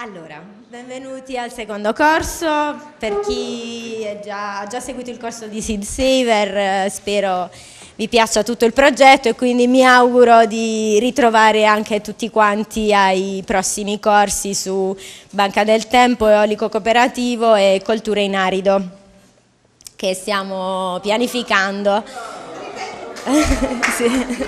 Allora, benvenuti al secondo corso. Per chi ha già seguito il corso di Seed Saver, spero vi piaccia tutto il progetto e quindi mi auguro di ritrovare anche tutti quanti ai prossimi corsi su Banca del Tempo, Eolico Cooperativo e Colture in Arido, che stiamo pianificando. Sì.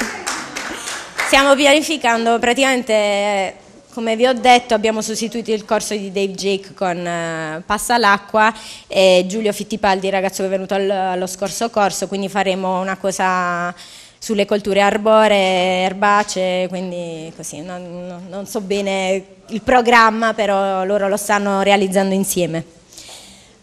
Stiamo pianificando praticamente. Come vi ho detto, abbiamo sostituito il corso di Dave Jake con Passa l'acqua e Giulio Fittipaldi, ragazzo che è venuto allo scorso corso, quindi faremo una cosa sulle colture arboree, erbacee, quindi così, non so bene il programma, però loro lo stanno realizzando insieme.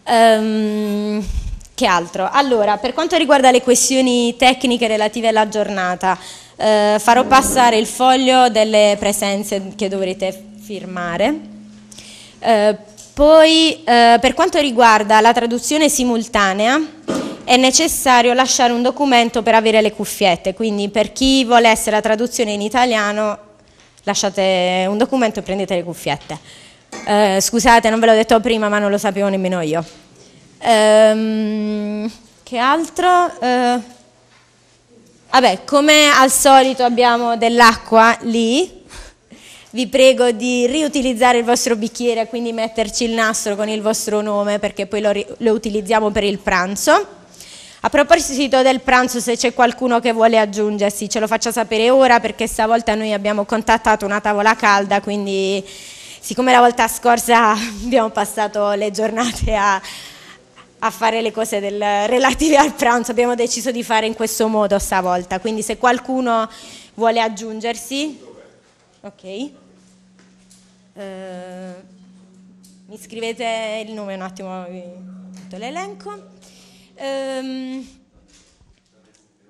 Che altro? Allora, per quanto riguarda le questioni tecniche relative alla giornata, farò passare il foglio delle presenze che dovrete firmare. Poi, per quanto riguarda la traduzione simultanea, è necessario lasciare un documento per avere le cuffiette, quindi per chi volesse la traduzione in italiano lasciate un documento e prendete le cuffiette. Scusate, non ve l'ho detto prima, ma non lo sapevo nemmeno io. Che altro? Vabbè, come al solito abbiamo dell'acqua lì, vi prego di riutilizzare il vostro bicchiere, quindi metterci il nastro con il vostro nome perché poi lo utilizziamo per il pranzo. A proposito del pranzo, se c'è qualcuno che vuole aggiungersi ce lo faccia sapere ora, perché stavolta noi abbiamo contattato una tavola calda, quindi siccome la volta scorsa abbiamo passato le giornate a fare le cose relative al pranzo, abbiamo deciso di fare in questo modo stavolta, quindi se qualcuno vuole aggiungersi. Ok, mi scrivete il nome un attimo, vi metto l'elenco.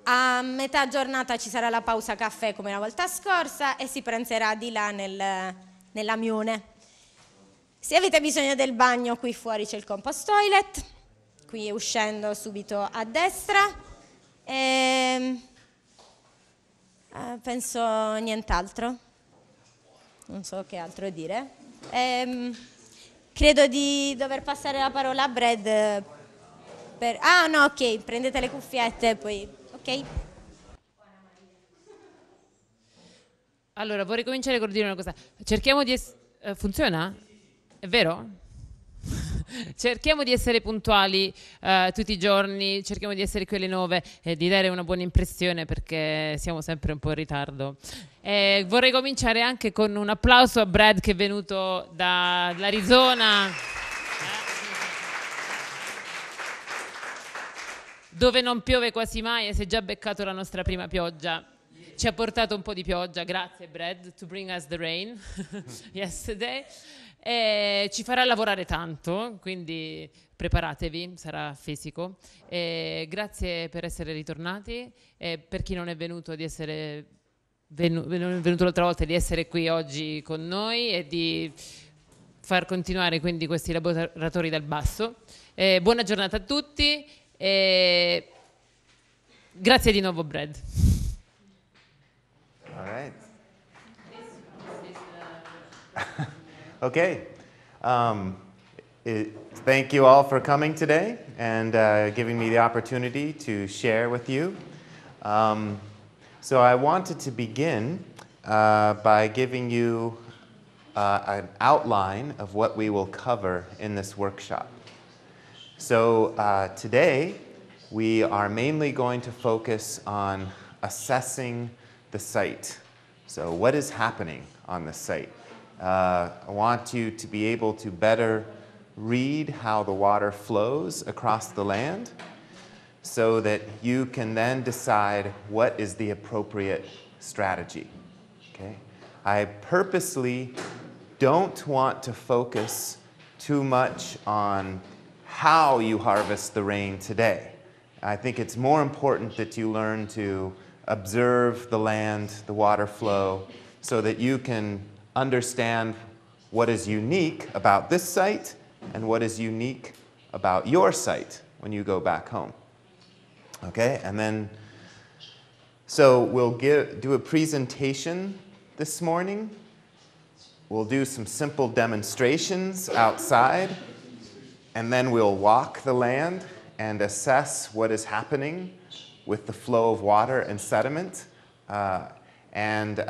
A metà giornata ci sarà la pausa caffè come la volta scorsa e si pranzerà di là nell'amione. Se avete bisogno del bagno, qui fuori c'è il compost toilet, qui uscendo subito a destra, e penso nient'altro, non so che altro dire. Credo di dover passare la parola a Brad per... Ah no, ok, prendete le cuffiette e poi... Ok. Allora, vorrei cominciare con dire una cosa. Cerchiamo di... funziona? È vero? Cerchiamo di essere puntuali tutti i giorni, cerchiamo di essere qui alle 9 e di dare una buona impressione, perché siamo sempre un po' in ritardo. Vorrei cominciare anche con un applauso a Brad, che è venuto dall'Arizona, dove non piove quasi mai e si è già beccato la nostra prima pioggia. Ci ha portato un po' di pioggia, grazie Brad, to bring us the rain yesterday. E ci farà lavorare tanto, quindi preparatevi, sarà fisico. E grazie per essere ritornati, e per chi non è venuto l'altra volta, di essere qui oggi con noi e di far continuare quindi questi laboratori dal basso. E buona giornata a tutti e grazie di nuovo Brad. All right. Okay, thank you all for coming today and giving me the opportunity to share with you. So I wanted to begin by giving you an outline of what we will cover in this workshop. So today we are mainly going to focus on assessing the site. So what is happening on the site? I want you to be able to better read how the water flows across the land so that you can then decide what is the appropriate strategy. Okay? I purposely don't want to focus too much on how you harvest the rain today. I think it's more important that you learn to observe the land, the water flow, so that you can understand what is unique about this site and what is unique about your site when you go back home. Okay, and then, so we'll do a presentation this morning We'll do some simple demonstrations outside, and then we'll walk the land and assess what is happening with the flow of water and sediment. Then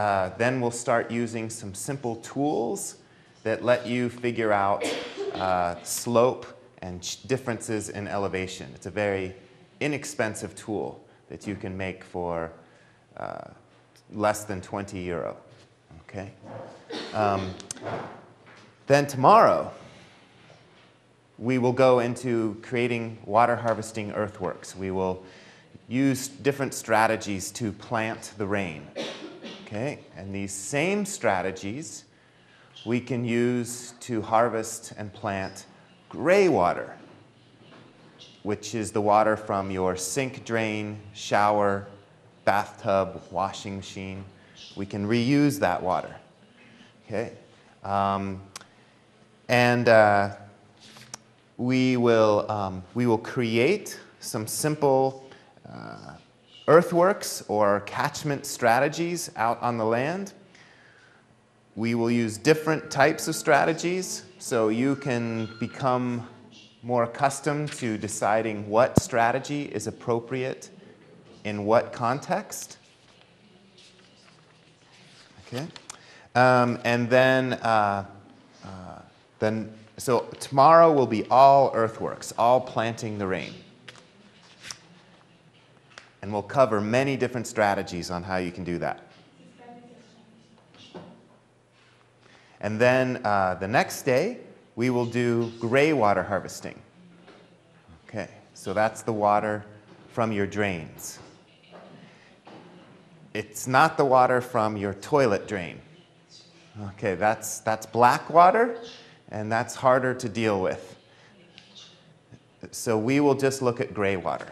we'll start using some simple tools that let you figure out slope and differences in elevation. It's a very inexpensive tool that you can make for less than 20 euro. Okay. Then tomorrow, we will go into creating water harvesting earthworks. We will use different strategies to plant the rain. Okay? And these same strategies we can use to harvest and plant gray water, which is the water from your sink drain, shower, bathtub, washing machine. We can reuse that water. Okay? We will create some simple earthworks or catchment strategies out on the land. We will use different types of strategies, so you can become more accustomed to deciding what strategy is appropriate in what context. Okay. So tomorrow will be all earthworks, all planting the rain. And we'll cover many different strategies on how you can do that. And then the next day, we will do gray water harvesting. Okay, so that's the water from your drains. It's not the water from your toilet drain. Okay, that's black water, and that's harder to deal with. So we will just look at gray water.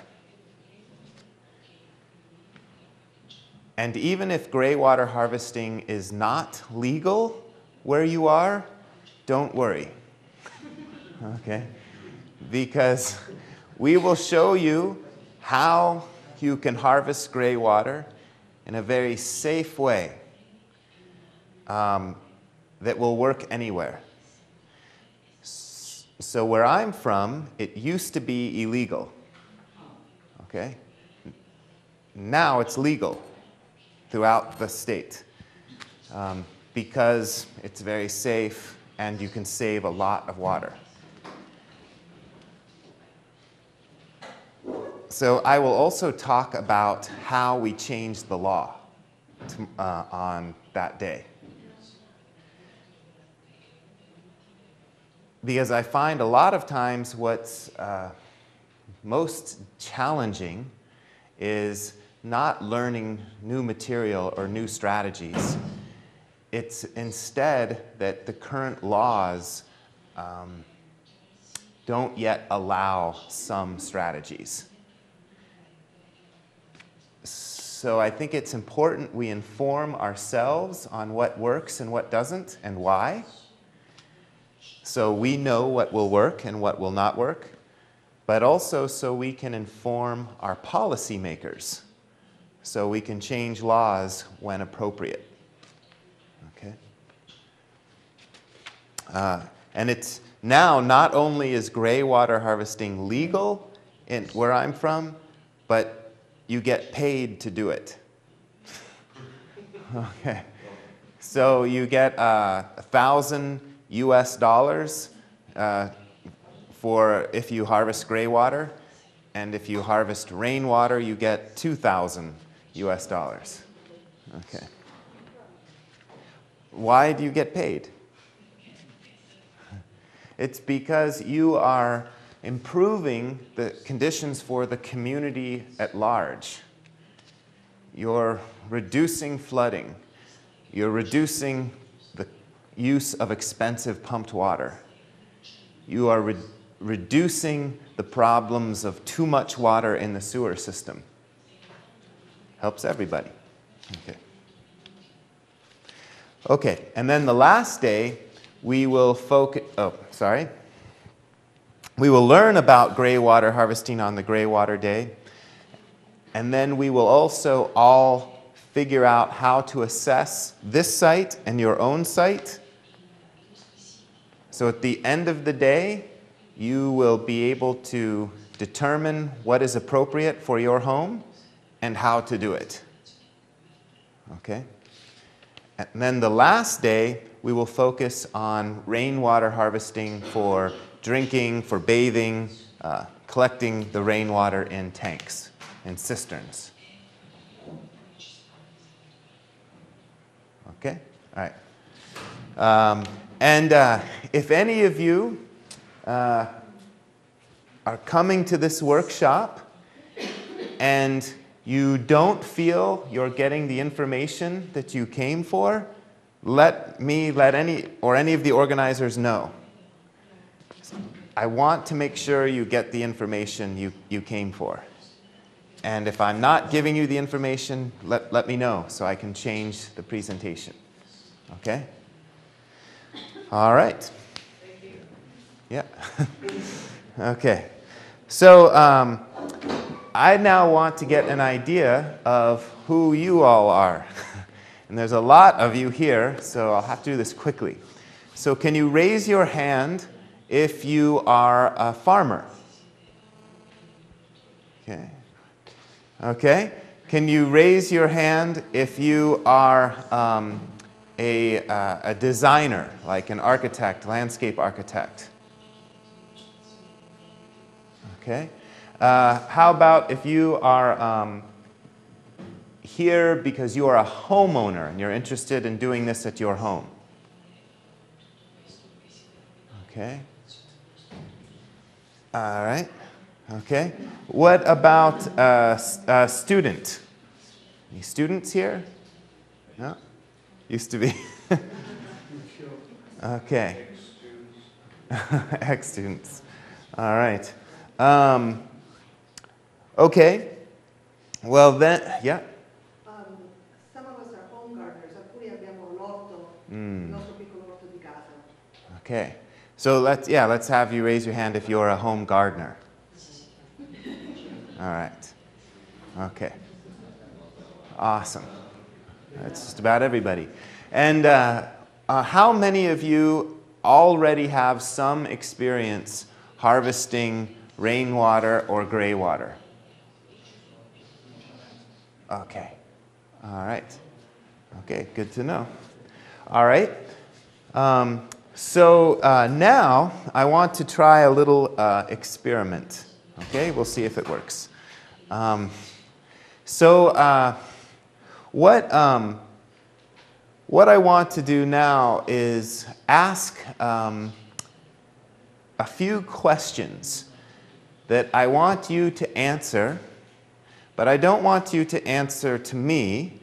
And even if gray water harvesting is not legal where you are, don't worry. Okay? Because we will show you how you can harvest gray water in a very safe way that will work anywhere. So where I'm from, it used to be illegal. Okay? Now it's legal throughout the state because it's very safe and you can save a lot of water. So I will also talk about how we changed the law on that day. Because I find a lot of times what's most challenging is not learning new material or new strategies. It's instead that the current laws don't yet allow some strategies. So I think it's important we inform ourselves on what works and what doesn't and why. So we know what will work and what will not work, but also so we can inform our policymakers so we can change laws when appropriate. Okay? And it's now not only is gray water harvesting legal in where I'm from, but you get paid to do it. Okay. So you get $1,000 US for if you harvest gray water, and if you harvest rainwater, you get $2,000 US. Okay. Why do you get paid? It's because you are improving the conditions for the community at large. You're reducing flooding. You're reducing the use of expensive pumped water. You are reducing the problems of too much water in the sewer system. Helps everybody. Okay. Okay, and then the last day, we will focus, we will learn about gray water harvesting on the gray water day, and then we will also all figure out how to assess this site and your own site So at the end of the day, you will be able to determine what is appropriate for your home and how to do it. Okay? And then the last day, we will focus on rainwater harvesting for drinking, for bathing, collecting the rainwater in tanks and cisterns. Okay? All right. If any of you are coming to this workshop and you don't feel you're getting the information that you came for, let any of the organizers know. I want to make sure you get the information you came for. And if I'm not giving you the information, let me know so I can change the presentation. Okay? All right. Thank you. Yeah. Okay. So I now want to get an idea of who you all are. And there's a lot of you here, so I'll have to do this quickly. So can you raise your hand if you are a farmer? Okay. Okay. Can you raise your hand if you are a designer, like an architect, landscape architect? Okay. How about if you are here because you are a homeowner and you're interested in doing this at your home? Okay. All right. Okay. What about a student? Any students here? No? Used to be. Okay. Ex-students. All right. Okay. Well then, yeah. Some of us are home gardeners, a cui abbiamo l'orto, il nostro piccolo orto di casa. Okay. So let's have you raise your hand if you're a home gardener. All right. Okay. Awesome. That's just about everybody. And how many of you already have some experience harvesting rainwater or gray water? Okay. All right. Okay, good to know. All right. Now I want to try a little experiment. Okay, we'll see if it works. What I want to do now is ask a few questions that I want you to answer, but I don't want you to answer to me.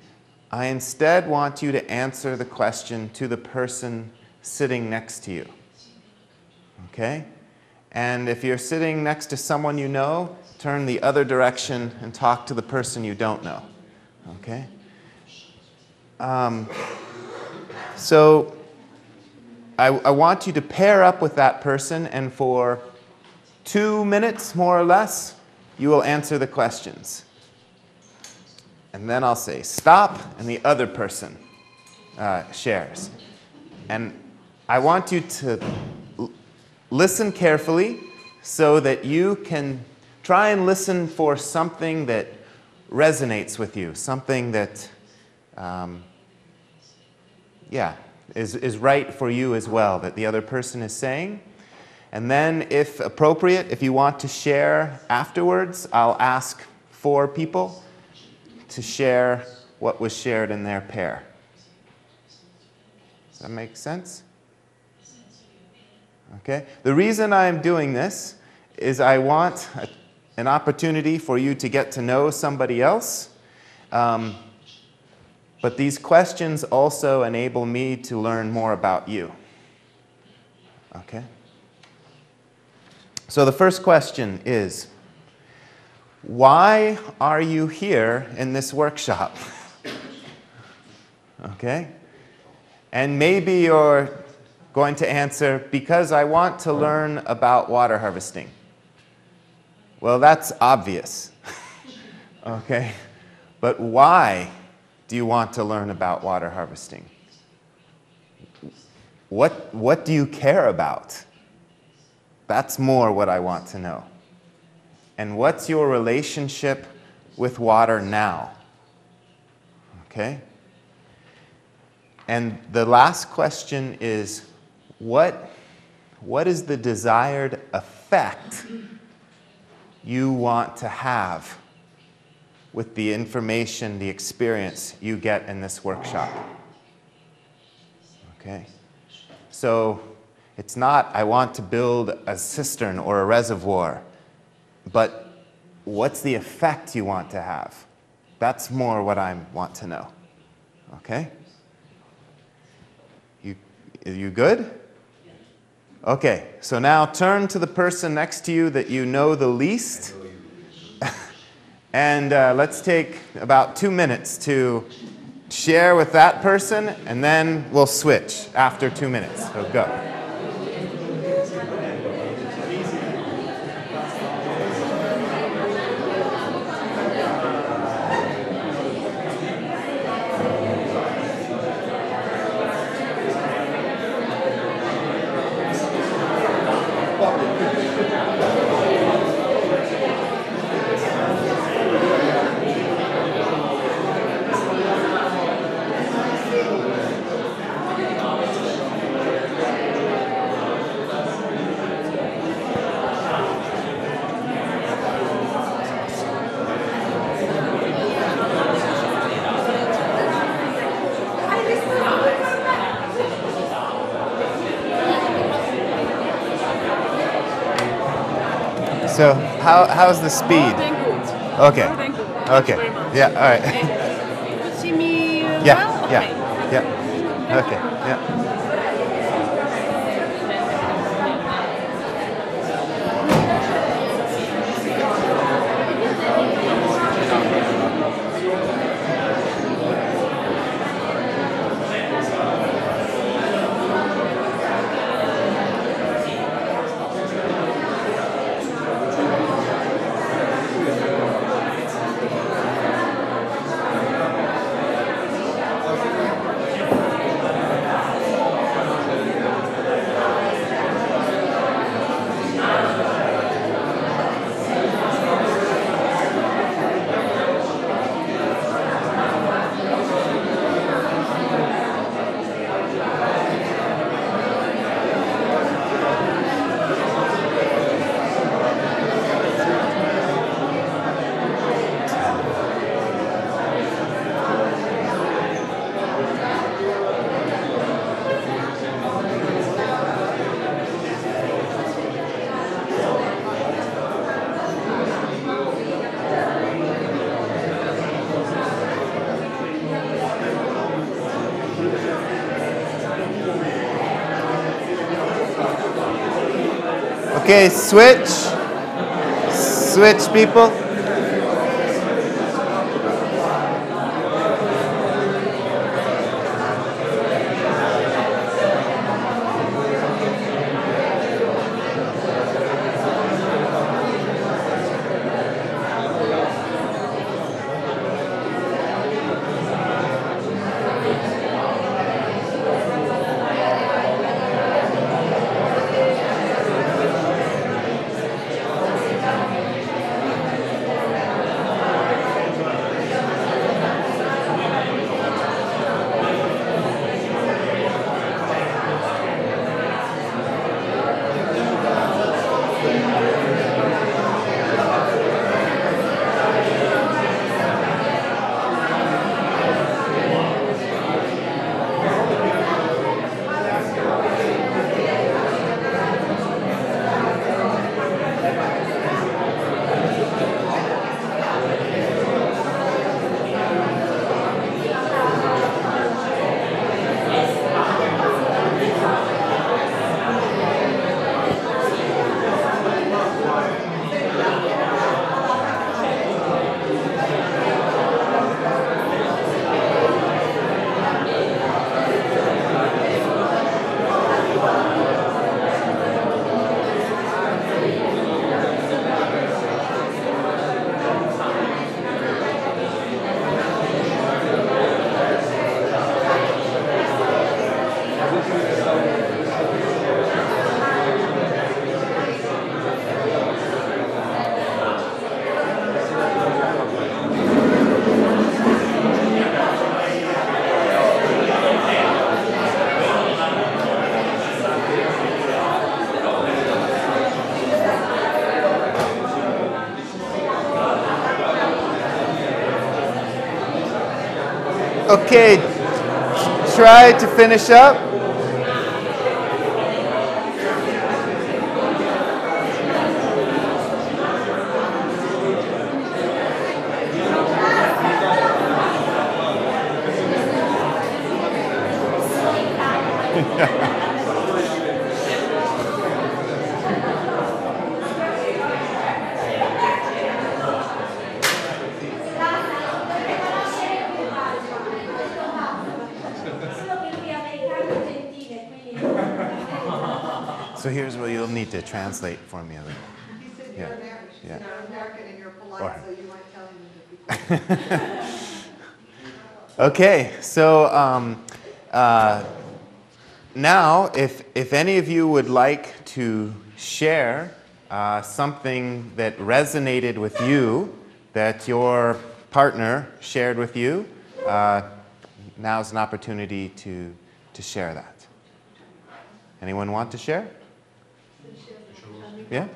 I instead want you to answer the question to the person sitting next to you. Okay? And if you're sitting next to someone you know, turn the other direction and talk to the person you don't know. Okay? I want you to pair up with that person, and for 2 minutes, more or less, you will answer the questions. And then I'll say stop, and the other person shares. And I want you to listen carefully so that you can try and listen for something that resonates with you, something that, is right for you as well, that the other person is saying. And then, if appropriate, if you want to share afterwards, I'll ask 4 people to share what was shared in their pair. Does that make sense? Okay. The reason I'm doing this is I want an opportunity for you to get to know somebody else. But these questions also enable me to learn more about you. Okay. So the first question is, why are you here in this workshop? Okay. And maybe you're going to answer, because I want to learn about water harvesting. Well, that's obvious. Okay. But why do you want to learn about water harvesting? What do you care about? That's more what I want to know. And what's your relationship with water now? Okay? And the last question is, what is the desired effect you want to have with the information, the experience you get in this workshop? Okay? So it's not, I want to build a cistern or a reservoir, but what's the effect you want to have? That's more what I want to know. Okay? You good? Okay, so now turn to the person next to you that you know the least. And let's take about 2 minutes to share with that person, and then we'll switch after 2 minutes. So go. So how's the speed? Okay. Okay. Yeah. All right. You see me? Yeah. Yeah. Yeah. Okay. Yeah. Okay, switch people. decade. Try to finish up. To translate for me. You said you're American. Yeah. Said I'm American and you're polite, so you weren't telling me to be. Okay, so now if any of you would like to share something that resonated with you, that your partner shared with you, now's an opportunity to share that. Anyone want to share? Yeah.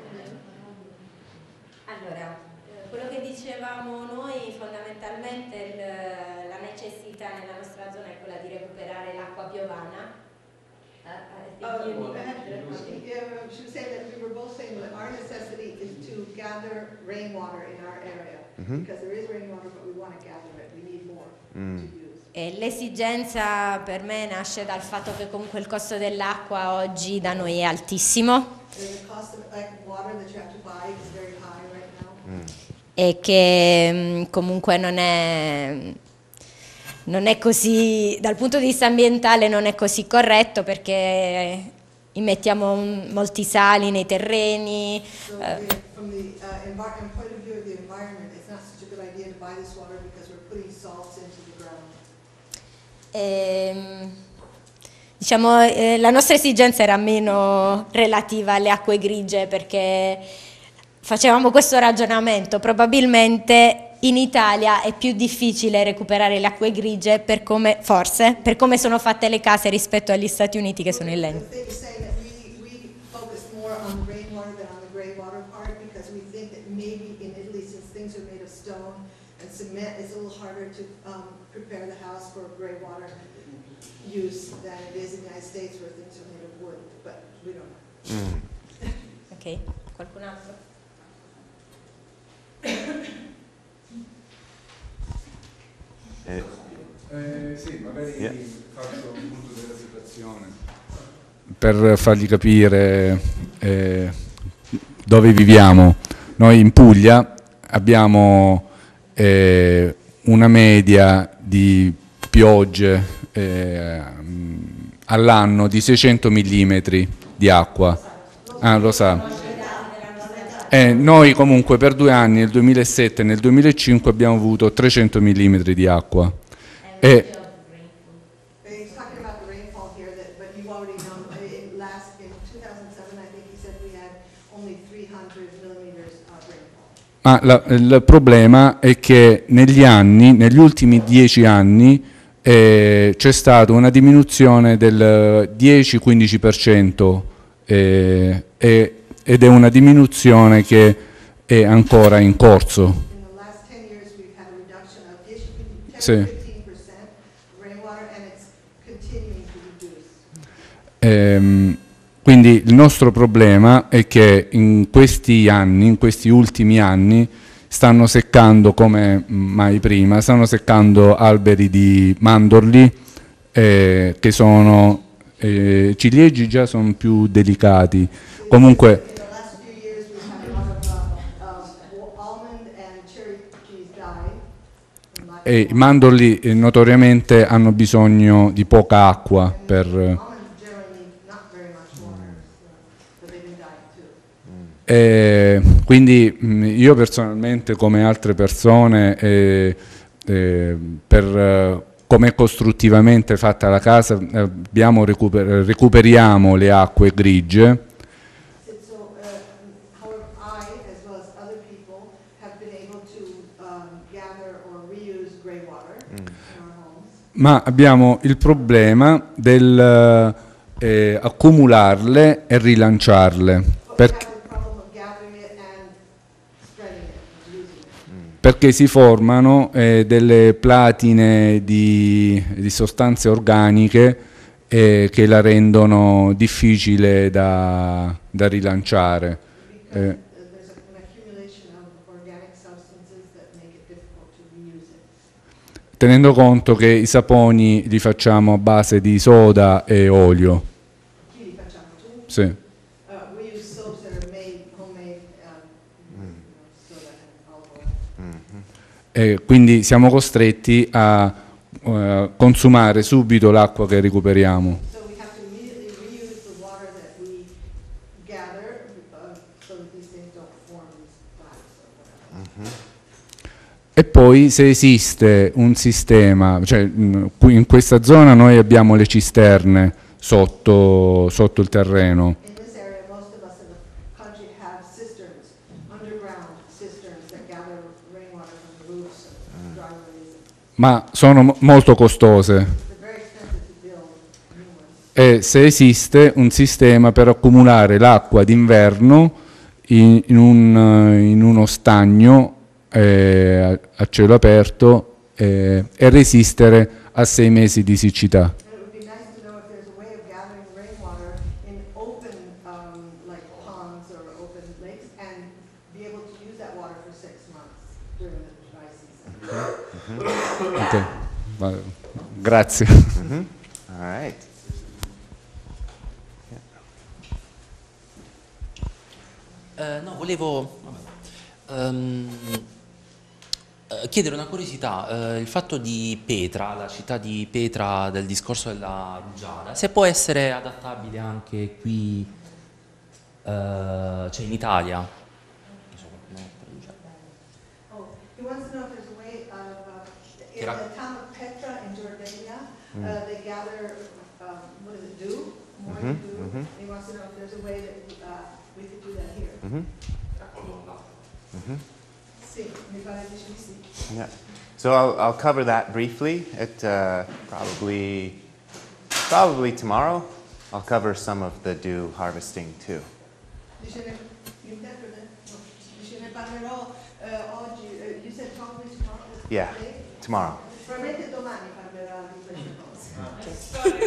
Allora, quello che dicevamo noi fondamentalmente la necessità nella nostra zona è quella di recuperare l'acqua piovana. She was saying that we were both saying that our necessity is to gather rainwater in our area because there is rainwater, but we want to gather it. We need more to use. L'esigenza per me nasce dal fatto che comunque il costo dell'acqua oggi da noi è altissimo e che comunque non è così, dal punto di vista ambientale non è così corretto perché immettiamo molti sali nei terreni. Diciamo, la nostra esigenza era meno relativa alle acque grigie perché facevamo questo ragionamento, probabilmente in Italia è più difficile recuperare le acque grigie per come, forse, per come sono fatte le case rispetto agli Stati Uniti che sono in legno. Prepare the house for gray water use than it is in the United States where things are made of wood, but we don't know. Okay, qualcun altro? Sì, magari faccio un punto della situazione per fargli capire dove viviamo. Noi in Puglia abbiamo una media di piogge all'anno di 600 mm di acqua. Ah, lo sa. Noi comunque per 2 anni, nel 2007 e nel 2005, abbiamo avuto 300 mm di acqua. Ma il problema è che negli ultimi 10 anni, c'è stata una diminuzione del 10-15% ed è una diminuzione che è ancora in corso. Quindi il nostro problema è che in questi ultimi anni, stanno seccando come mai prima, stanno seccando alberi di mandorli, che sono ciliegi già sono più delicati. Comunque, i mandorli notoriamente hanno bisogno di poca acqua per... quindi io personalmente, come altre persone, come costruttivamente fatta la casa, recuperiamo le acque grigie. Ma abbiamo il problema del accumularle e rilanciarle. perché si formano delle platine di sostanze organiche che la rendono difficile da rilanciare. Tenendo conto che i saponi li facciamo a base di soda e olio. Chi li facciamo tu? Sì. Quindi siamo costretti a consumare subito l'acqua che recuperiamo. E poi se esiste un sistema, cioè in questa zona noi abbiamo le cisterne sotto il terreno. Ma sono molto costose, e se esiste un sistema per accumulare l'acqua d'inverno in uno stagno a cielo aperto e resistere a 6 mesi di siccità. Grazie. All right. No, volevo chiedere una curiosità, il fatto di Petra, la città di Petra del discorso della rugiada, se può essere adattabile anche qui, cioè in Italia. They gather, what does it do? More to do. He wants to know if there's a way that we could do that here. Yeah. So I'll cover that briefly. At probably tomorrow, I'll cover some of the dew harvesting too. You said probably tomorrow. Yeah, tomorrow. Vorresti,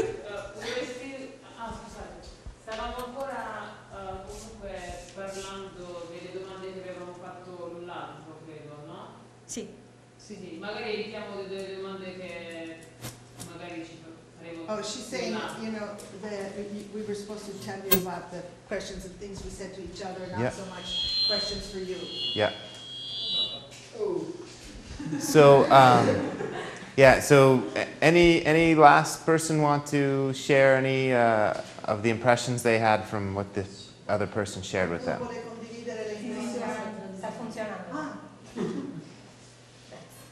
scusate, stavamo ancora comunque parlando delle domande che avevamo fatto l'altro, credo, no? Sì. Sì, sì, magari evitiamo delle domande che magari ci faremo. Oh, she's saying, you know, we were supposed to tell you about the questions and things we said to each other, not so much questions for you. Yeah. Oh. So, yeah, so any last person want to share any of the impressions they had from what this other person shared with them?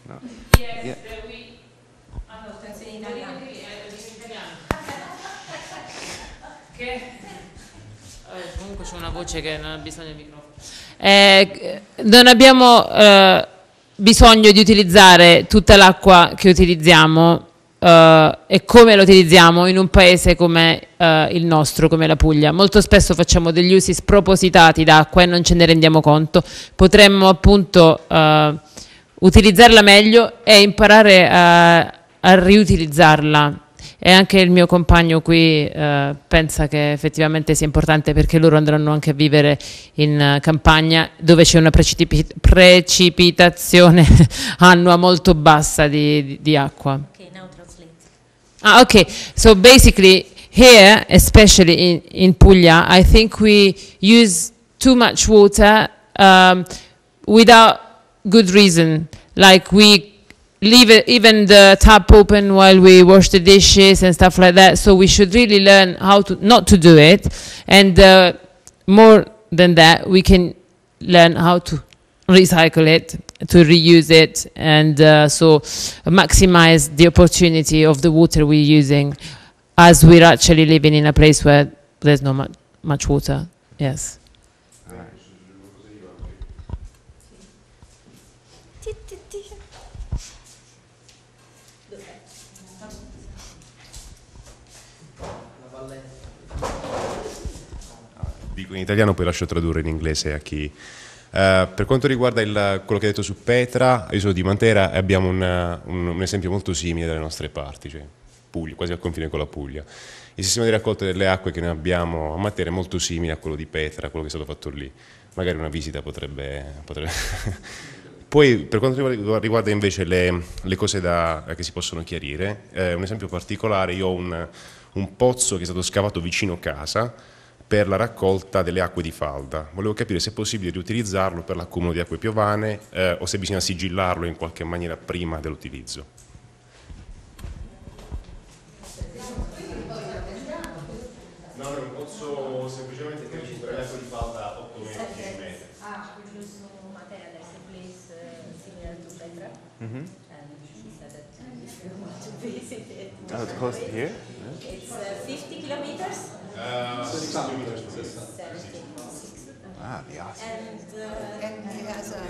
No. Yes, yeah. Comunque c'è una voce che non ha bisogno di microfono. Non abbiamo bisogno di utilizzare tutta l'acqua che utilizziamo e come la utilizziamo in un paese come il nostro, come la Puglia. Molto spesso facciamo degli usi spropositati d'acqua e non ce ne rendiamo conto. Potremmo appunto utilizzarla meglio e imparare a riutilizzarla. E anche il mio compagno qui pensa che effettivamente sia importante, perché loro andranno anche a vivere in campagna dove c'è una precipitazione annua molto bassa di acqua. Okay, now translate. Ah, okay. So basically here, especially in Puglia, I think we use too much water without good reason. Like we leave it, even the tap open while we wash the dishes and stuff like that. So we should really learn how to not to do it, and more than that, we can learn how to recycle it, to reuse it, and so maximize the opportunity of the water we're using, as we're actually living in a place where there's not much water. Yes. In italiano, poi lascio tradurre in inglese a chi Per quanto riguarda quello che hai detto su Petra, io sono di Matera e abbiamo un esempio molto simile dalle nostre parti, cioè Puglia, quasi al confine con la Puglia. Il sistema di raccolta delle acque che noi abbiamo a Matera è molto simile a quello di Petra, quello che è stato fatto lì. Magari una visita potrebbe... Poi per quanto riguarda invece le cose che si possono chiarire, un esempio particolare, io ho un pozzo che è stato scavato vicino casa per la raccolta delle acque di falda. Volevo capire se è possibile riutilizzarlo per l'accumulo di acque piovane o se bisogna sigillarlo in qualche maniera prima dell'utilizzo. Mm-hmm. And she said that if you want to visit it, it costs here? Yeah. It's 50 kilometers? 60 kilometers. Ah, the awesome. And he has a,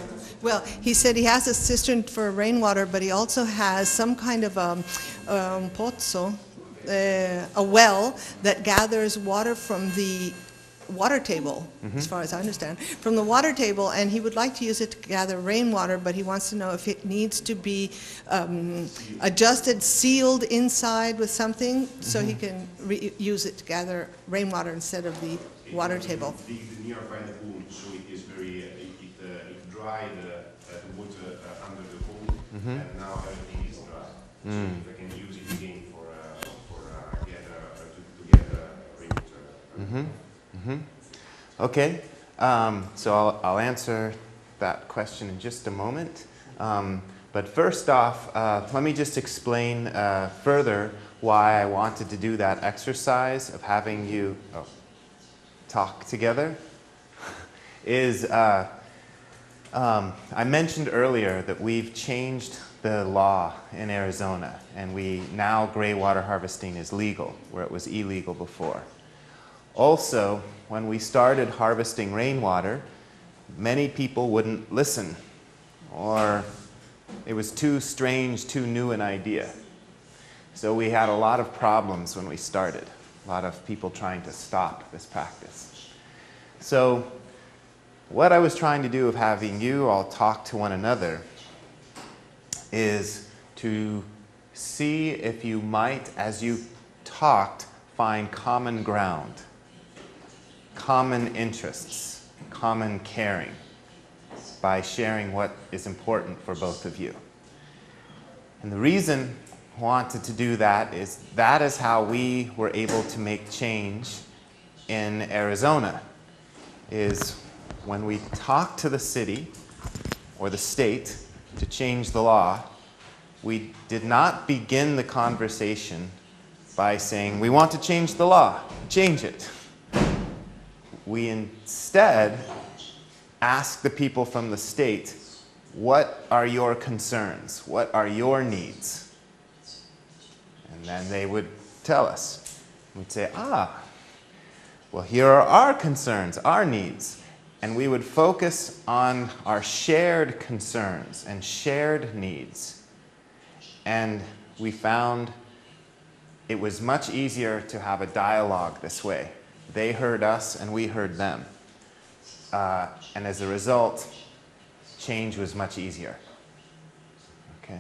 well, he said he has a cistern for rainwater, but he also has some kind of a pozzo, a well that gathers water from the water table, mm-hmm. as far as I understand, from the water table, and he would like to use it to gather rainwater, but he wants to know if it needs to be adjusted, sealed inside with something, mm-hmm. so he can use it to gather rainwater instead of the water table. The nearby the pool, so it is very, it dried the water under the pool, mm-hmm. and now everything is dry. Mm. So they can use it again to gather rainwater. Mm-hmm. Mm-hmm. Okay, so I'll answer that question in just a moment. But first off, let me just explain further why I wanted to do that exercise of having you talk together. Is I mentioned earlier that we've changed the law in Arizona, and now gray water harvesting is legal where it was illegal before. Also, when we started harvesting rainwater, many people wouldn't listen, or it was too strange, too new an idea. So we had a lot of problems when we started, a lot of people trying to stop this practice. So what I was trying to do of having you all talk to one another is to see if you might, as you talked, find common ground. Common interests, common caring, by sharing what is important for both of you. And the reason I wanted to do that is how we were able to make change in Arizona, is when we talked to the city or the state to change the law, we did not begin the conversation by saying, we want to change the law, change it. We instead ask the people from the state, what are your concerns? What are your needs? And then they would tell us. We'd say, well, here are our concerns, our needs. And we would focus on our shared concerns and shared needs. And we found it was much easier to have a dialogue this way. They heard us and we heard them. And as a result, change was much easier. Okay.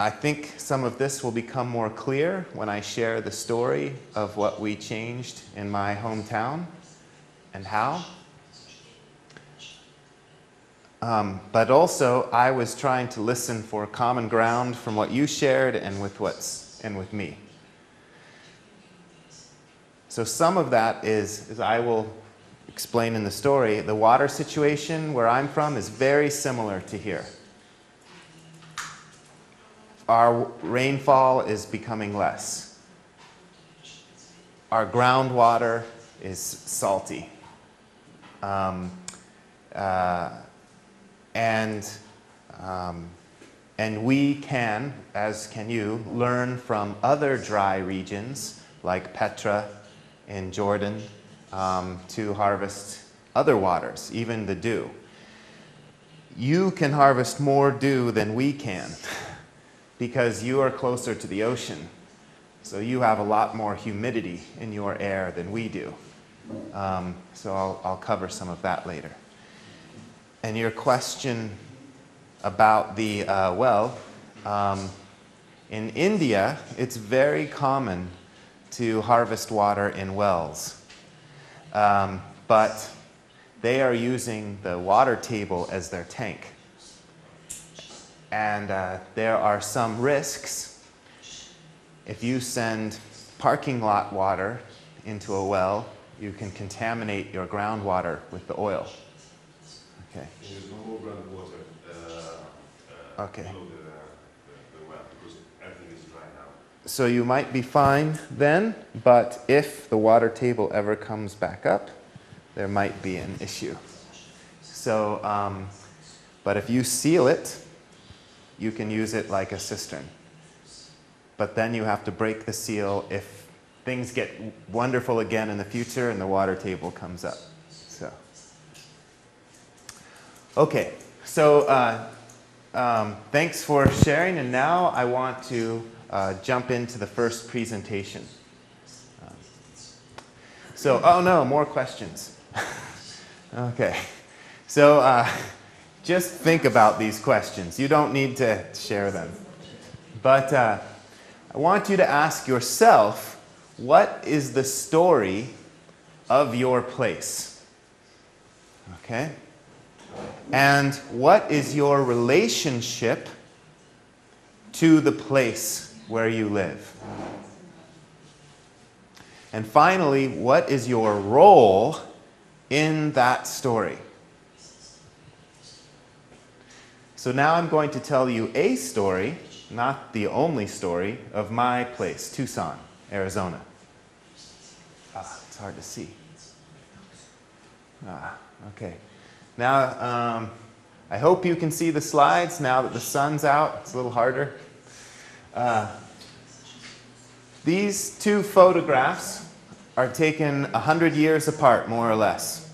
I think some of this will become more clear when I share the story of what we changed in my hometown and how. But also, I was trying to listen for common ground from what you shared and with me. So some of that is, as I will explain in the story, the water situation where I'm from is very similar to here. Our rainfall is becoming less. Our groundwater is salty. And we can, as can you, learn from other dry regions like Petra, in Jordan, to harvest other waters, even the dew. You can harvest more dew than we can because you are closer to the ocean. So you have a lot more humidity in your air than we do. So I'll cover some of that later. And your question about the well, in India, it's very common to harvest water in wells, but they are using the water table as their tank. And there are some risks. If you send parking lot water into a well, you can contaminate your groundwater with the oil. Okay. There's no more groundwater below the well, because everything is dry now. So you might be fine then, but if the water table ever comes back up, there might be an issue. So, but if you seal it, you can use it like a cistern. But then you have to break the seal if things get wonderful again in the future and the water table comes up. So, okay, so thanks for sharing. And now I want to jump into the first presentation. So, oh no, more questions. Okay, so just think about these questions. You don't need to share them. But I want you to ask yourself, what is the story of your place? Okay? And what is your relationship to the place where you live? And finally, what is your role in that story? So now I'm going to tell you a story, not the only story, of my place, Tucson, Arizona. Ah, it's hard to see. Ah, okay. Now, I hope you can see the slides now that the sun's out. It's a little harder. These two photographs are taken 100 years apart, more or less.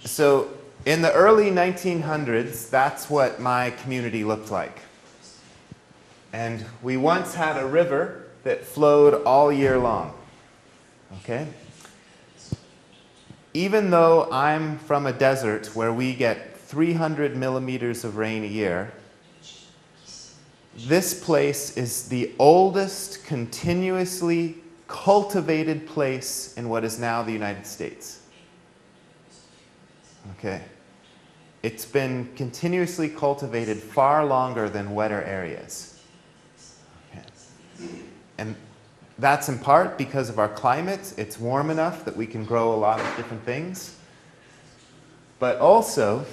So, in the early 1900s, that's what my community looked like. And we once had a river that flowed all year long. Okay? Even though I'm from a desert where we get 300 millimeters of rain a year, this place is the oldest continuously cultivated place in what is now the United States. Okay. It's been continuously cultivated far longer than wetter areas. Okay. And that's in part because of our climate. It's warm enough that we can grow a lot of different things. But also,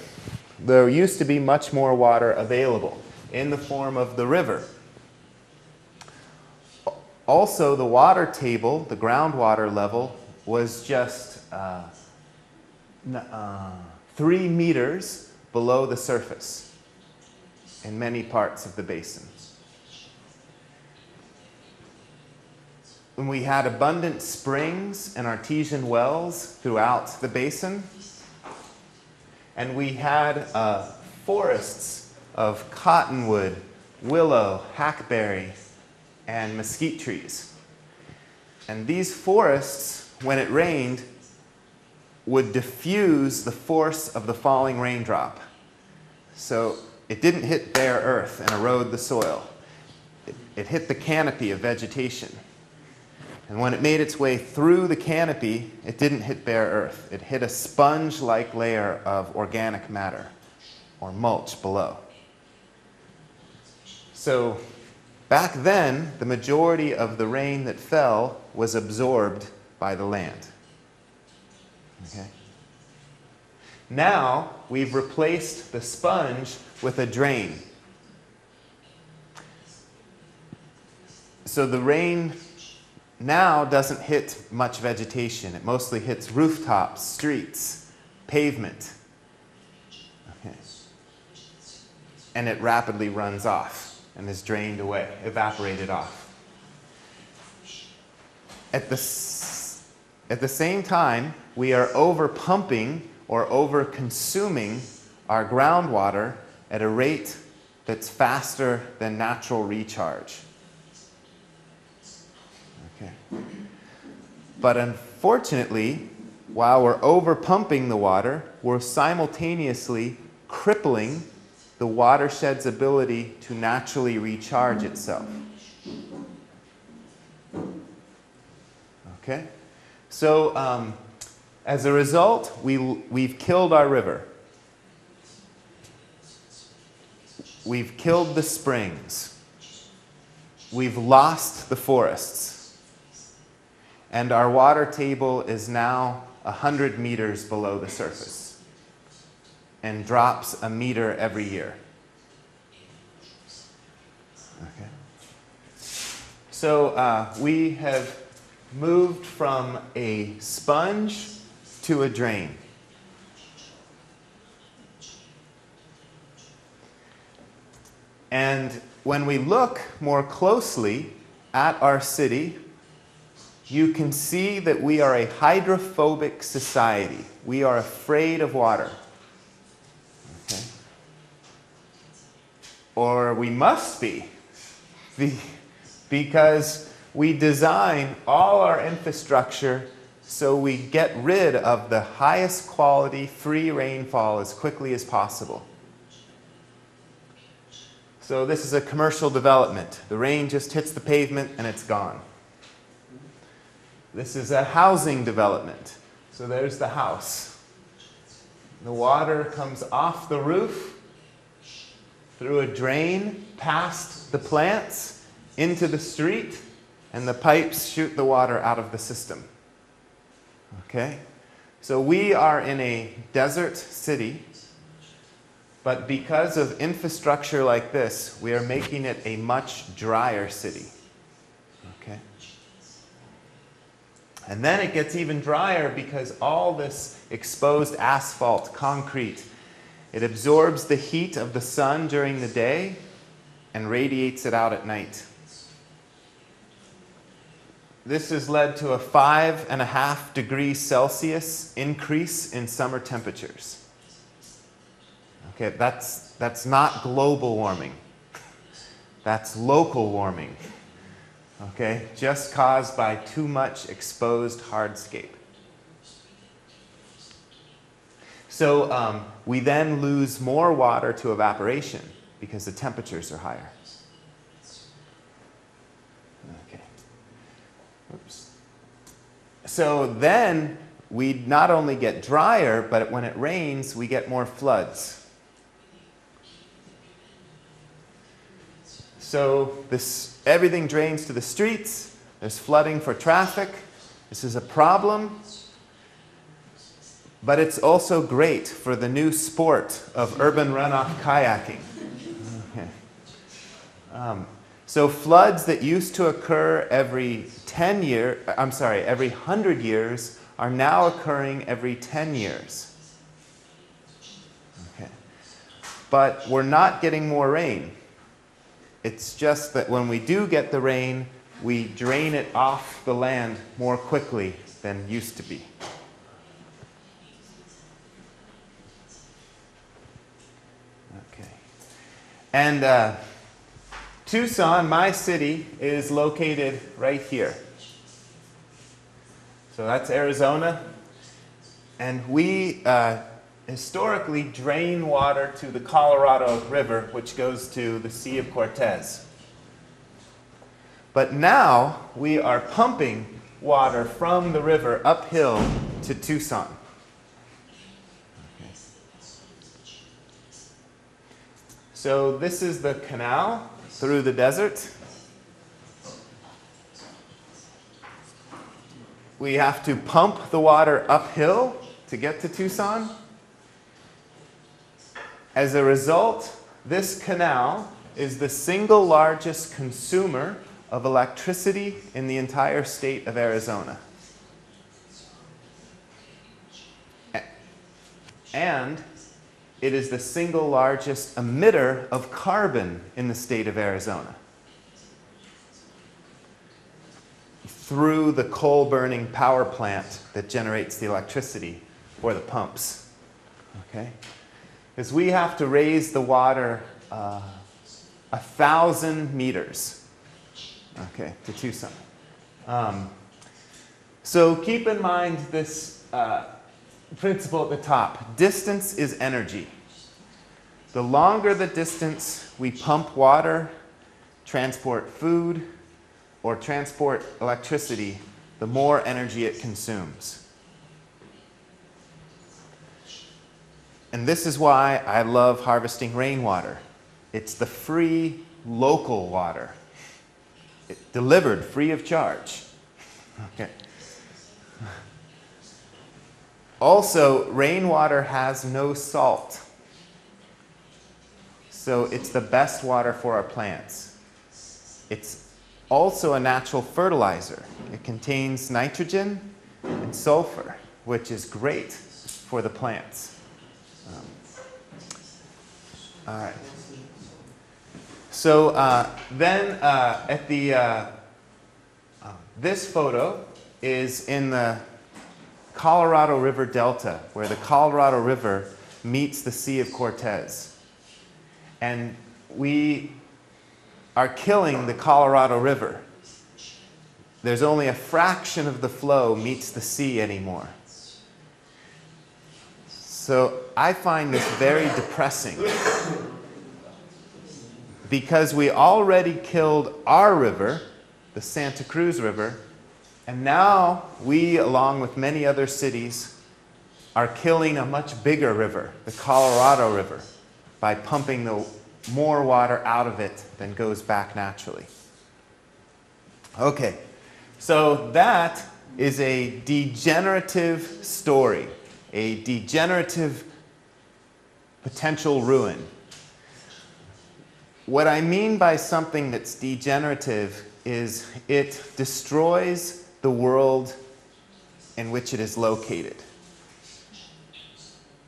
there used to be much more water available in the form of the river. Also, the water table, the groundwater level, was just 3 meters below the surface in many parts of the basin. And we had abundant springs and artesian wells throughout the basin. And we had forests of cottonwood, willow, hackberry, and mesquite trees. And these forests, when it rained, would diffuse the force of the falling raindrop. So it didn't hit bare earth and erode the soil. It hit the canopy of vegetation. And when it made its way through the canopy, it didn't hit bare earth. It hit a sponge-like layer of organic matter, or mulch below. So back then, the majority of the rain that fell was absorbed by the land. Okay. Now, we've replaced the sponge with a drain. So the rain now doesn't hit much vegetation. It mostly hits rooftops, streets, pavement. Okay. And it rapidly runs off and is drained away, evaporated off. At the same time, we are over-pumping or over-consuming our groundwater at a rate that's faster than natural recharge. Okay. But unfortunately, while we're over-pumping the water, we're simultaneously crippling the watershed's ability to naturally recharge itself. Okay? So, as a result, we've killed our river. We've killed the springs. We've lost the forests. And our water table is now 100 meters below the surface and drops a meter every year. Okay. So we have moved from a sponge to a drain. And when we look more closely at our city, you can see that we are a hydrophobic society. We are afraid of water. Okay. Or we must be, because we design all our infrastructure so we get rid of the highest quality free rainfall as quickly as possible. So this is a commercial development. The rain just hits the pavement and it's gone. This is a housing development. So there's the house. The water comes off the roof, through a drain, past the plants, into the street, and the pipes shoot the water out of the system. Okay? So we are in a desert city. But because of infrastructure like this, we are making it a much drier city. Okay? And then it gets even drier because all this exposed asphalt, concrete, it absorbs the heat of the sun during the day and radiates it out at night. This has led to a 5.5 degrees Celsius increase in summer temperatures. Okay, that's not global warming. That's local warming. Okay, just caused by too much exposed hardscape. So we then lose more water to evaporation because the temperatures are higher. Okay. Oops. So then we not only get drier, but when it rains, we get more floods. So everything drains to the streets. There's flooding for traffic. This is a problem. But it's also great for the new sport of urban runoff kayaking. Okay. So floods that used to occur every 100 years are now occurring every 10 years. Okay. But we're not getting more rain. It's just that when we do get the rain, we drain it off the land more quickly than used to be. Okay. And Tucson, my city, is located right here. So that's Arizona. And we historically drain water to the Colorado River, which goes to the Sea of Cortez. But now we are pumping water from the river uphill to Tucson. Okay. So this is the canal through the desert. We have to pump the water uphill to get to Tucson. As a result, this canal is the single largest consumer of electricity in the entire state of Arizona. And it is the single largest emitter of carbon in the state of Arizona through the coal-burning power plant that generates the electricity or the pumps. Okay? Is we have to raise the water 1,000 meters, okay, to Tucson. So keep in mind this principle at the top. Distance is energy. The longer the distance we pump water, transport food, or transport electricity, the more energy it consumes. And this is why I love harvesting rainwater. It's the free local water. It's delivered free of charge. Okay. Also, rainwater has no salt. So it's the best water for our plants. It's also a natural fertilizer. It contains nitrogen and sulfur, which is great for the plants. All right. So this photo is in the Colorado River Delta, where the Colorado River meets the Sea of Cortez. And we are killing the Colorado River. There's only a fraction of the flow meets the sea anymore. So I find this very depressing because we already killed our river, the Santa Cruz River, and now we, along with many other cities, are killing a much bigger river, the Colorado River, by pumping more water out of it than goes back naturally. Okay, so that is a degenerative story, a degenerative potential ruin. What I mean by something that's degenerative is it destroys the world in which it is located.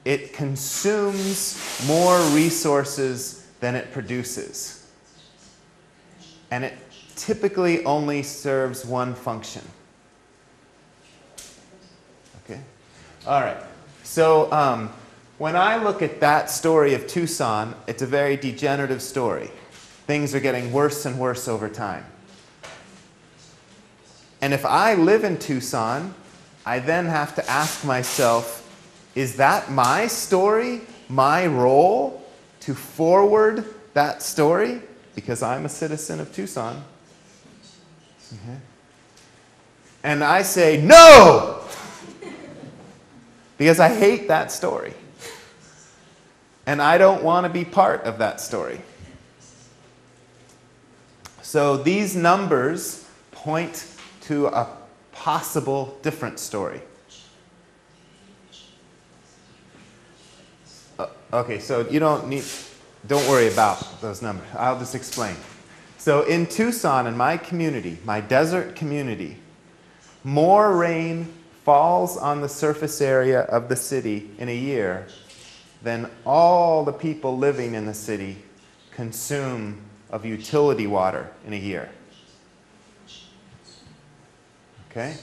It consumes more resources than it produces. And it typically only serves one function. Okay? All right. So when I look at that story of Tucson, it's a very degenerative story. Things are getting worse and worse over time. And if I live in Tucson, I then have to ask myself, is that my story, my role to forward that story? Because I'm a citizen of Tucson. Mm-hmm. And I say, no! Because I hate that story. And I don't want to be part of that story. So these numbers point to a possible different story. Okay, so you don't worry about those numbers. I'll just explain. So in Tucson, in my community, my desert community, more rain falls on the surface area of the city in a year than all the people living in the city consume of utility water in a year. Okay?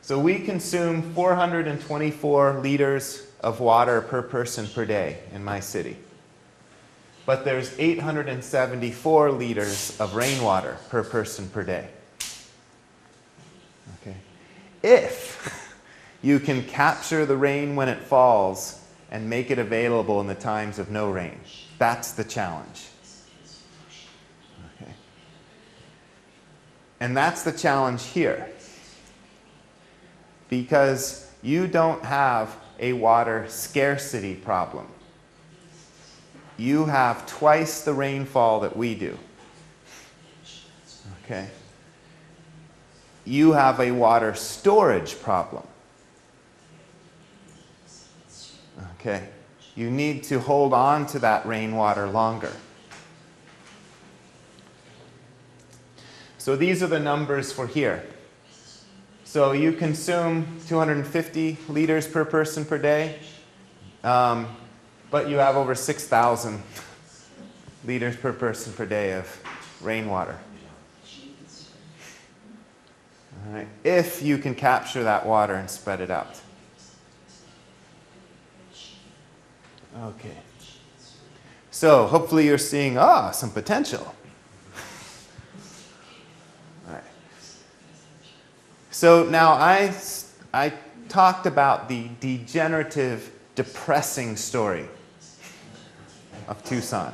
So we consume 424 liters of water per person per day in my city. But there's 874 liters of rainwater per person per day. Okay. If you can capture the rain when it falls and make it available in the times of no rain, that's the challenge. Okay. And that's the challenge here. Because you don't have a water scarcity problem. You have twice the rainfall that we do. Okay. You have a water storage problem. Okay. You need to hold on to that rainwater longer. So these are the numbers for here. So you consume 250 liters per person per day, but you have over 6,000 liters per person per day of rainwater. All right. If you can capture that water and spread it out. Okay. So hopefully you're seeing, some potential. So now I talked about the degenerative, depressing story of Tucson.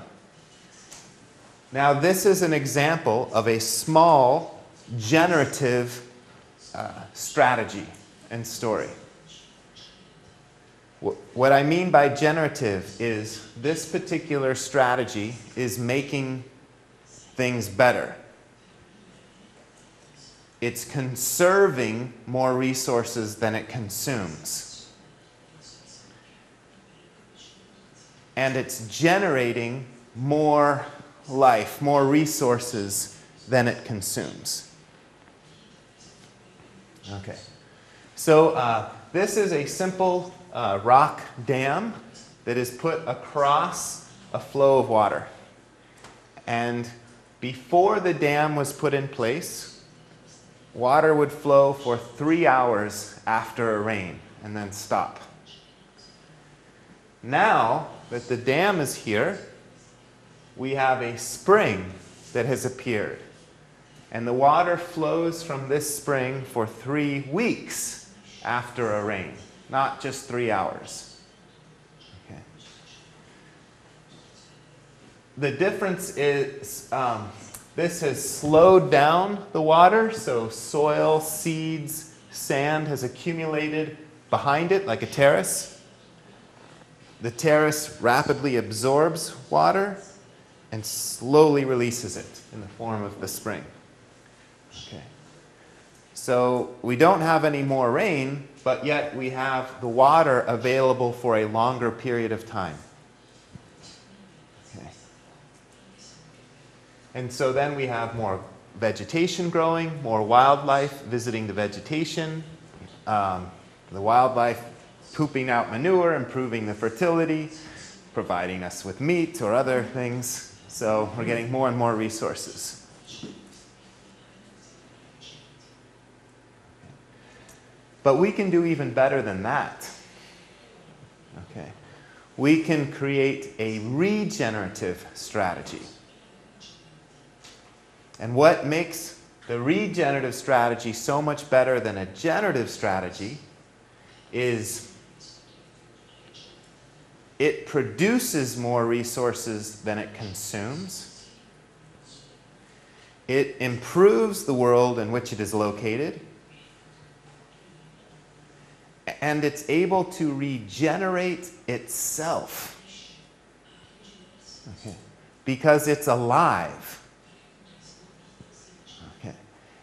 Now this is an example of a small, generative strategy and story. What I mean by generative is this particular strategy is making things better. It's conserving more resources than it consumes. And it's generating more life, more resources than it consumes. Okay. So this is a simple rock dam that is put across a flow of water. And before the dam was put in place, water would flow for 3 hours after a rain and then stop. Now that the dam is here, we have a spring that has appeared. And the water flows from this spring for 3 weeks after a rain, not just 3 hours. Okay. The difference is this has slowed down the water, so soil, seeds, sand has accumulated behind it like a terrace. The terrace rapidly absorbs water and slowly releases it in the form of the spring. Okay. So we don't have any more rain, but yet we have the water available for a longer period of time. And so then we have more vegetation growing, more wildlife visiting the vegetation, the wildlife pooping out manure, improving the fertility, providing us with meat or other things. So we're getting more and more resources. But we can do even better than that. Okay. We can create a regenerative strategy. And what makes the regenerative strategy so much better than a generative strategy is it produces more resources than it consumes. It improves the world in which it is located. And it's able to regenerate itself. Okay. Because it's alive.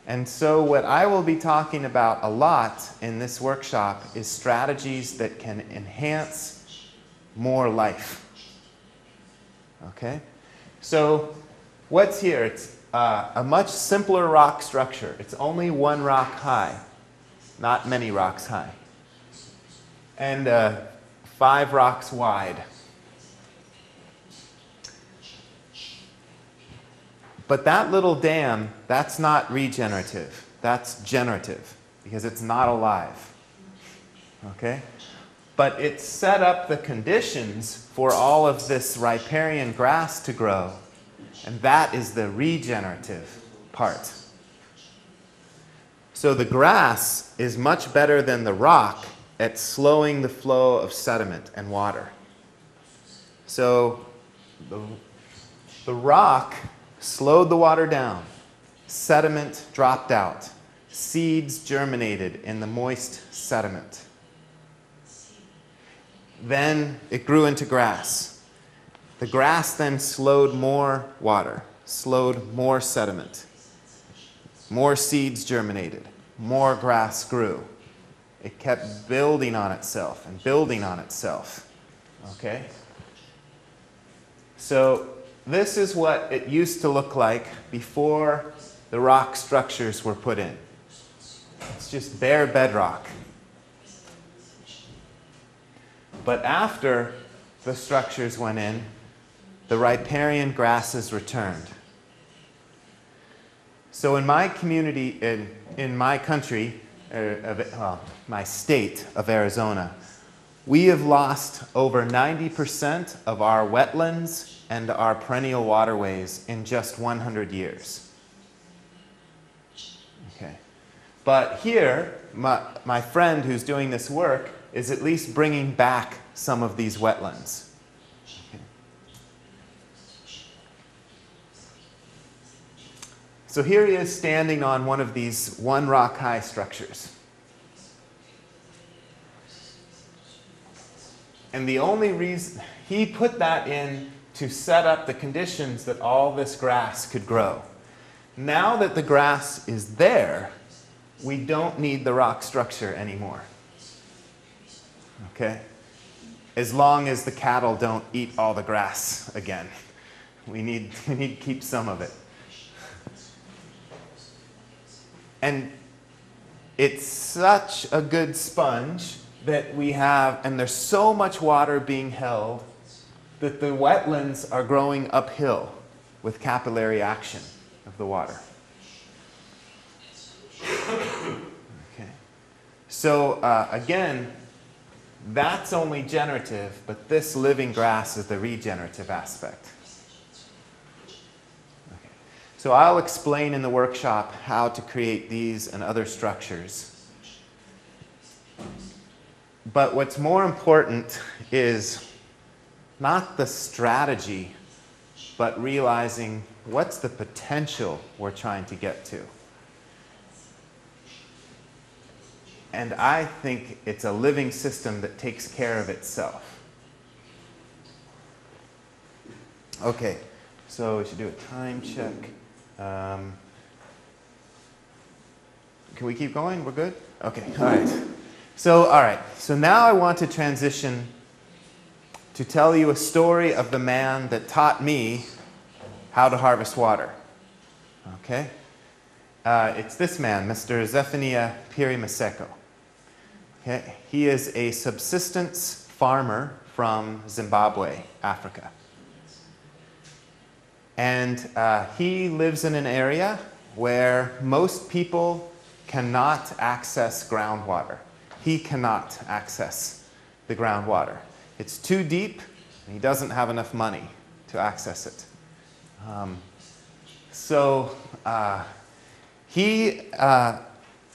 And so what I will be talking about a lot in this workshop is strategies that can enhance more life. Okay? So what's here? It's a much simpler rock structure. It's only one rock high, not many rocks high. And 5 rocks wide. But that little dam, that's not regenerative. That's generative, because it's not alive. Okay? But it set up the conditions for all of this riparian grass to grow, and that is the regenerative part. So the grass is much better than the rock at slowing the flow of sediment and water. So the rock slowed the water down, sediment dropped out, seeds germinated in the moist sediment. Then it grew into grass. The grass then slowed more water, slowed more sediment. More seeds germinated, more grass grew. It kept building on itself and building on itself. Okay? So this is what it used to look like before the rock structures were put in. It's just bare bedrock. But after the structures went in, the riparian grasses returned. So in my community, in my country, my state of Arizona, we have lost over 90% of our wetlands and our perennial waterways in just 100 years. Okay. But here, my friend who's doing this work is at least bringing back some of these wetlands. Okay. So here he is standing on one of these one rock high structures. And the only reason he put that in to set up the conditions that all this grass could grow. Now that the grass is there, we don't need the rock structure anymore. Okay? As long as the cattle don't eat all the grass again. We need to keep some of it. And it's such a good sponge that we have, and there's so much water being held that the wetlands are growing uphill with capillary action of the water. Okay. So again, that's only generative, but this living grass is the regenerative aspect. Okay. So I'll explain in the workshop how to create these and other structures. But what's more important is not the strategy, but realizing what's the potential we're trying to get to. And I think it's a living system that takes care of itself. Okay, so we should do a time check. Can we keep going? We're good? Okay, all right. So now I want to transition to tell you a story of the man that taught me how to harvest water. Okay? It's this man, Mr. Zephaniah Phiri Maseko. Okay? He is a subsistence farmer from Zimbabwe, Africa. And he lives in an area where most people cannot access groundwater. He cannot access the groundwater. It's too deep, and he doesn't have enough money to access it. He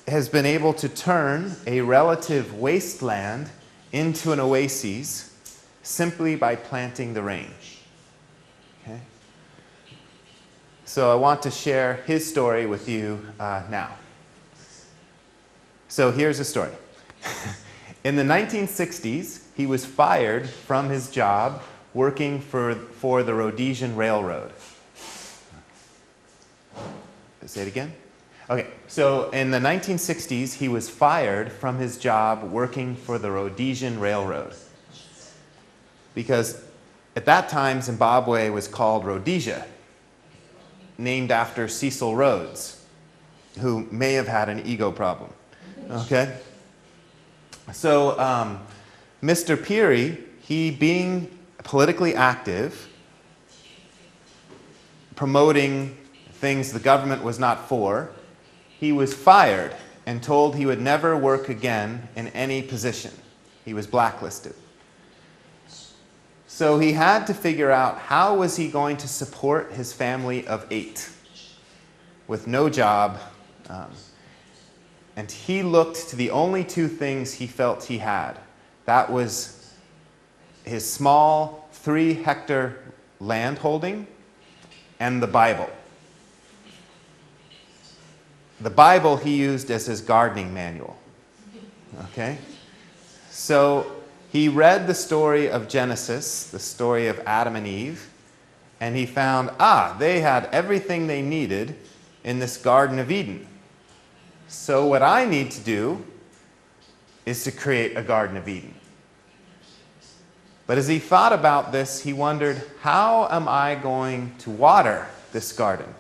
has been able to turn a relative wasteland into an oasis simply by planting the rain. Okay? So I want to share his story with you now. So here's the story. In the 1960s, he was fired from his job working for the Rhodesian Railroad. Say it again? Okay, so in the 1960s, he was fired from his job working for the Rhodesian Railroad. Because at that time, Zimbabwe was called Rhodesia, named after Cecil Rhodes, who may have had an ego problem. Okay? So Mr. Phiri, he being politically active, promoting things the government was not for, he was fired and told he would never work again in any position. He was blacklisted. So he had to figure out how was he going to support his family of 8 with no job. And he looked to the only 2 things he felt he had. That was his small 3-hectare land holding and the Bible. The Bible he used as his gardening manual. Okay? So he read the story of Genesis, the story of Adam and Eve, and he found, they had everything they needed in this Garden of Eden. So what I need to do is to create a Garden of Eden. But as he thought about this, he wondered, how am I going to water this garden?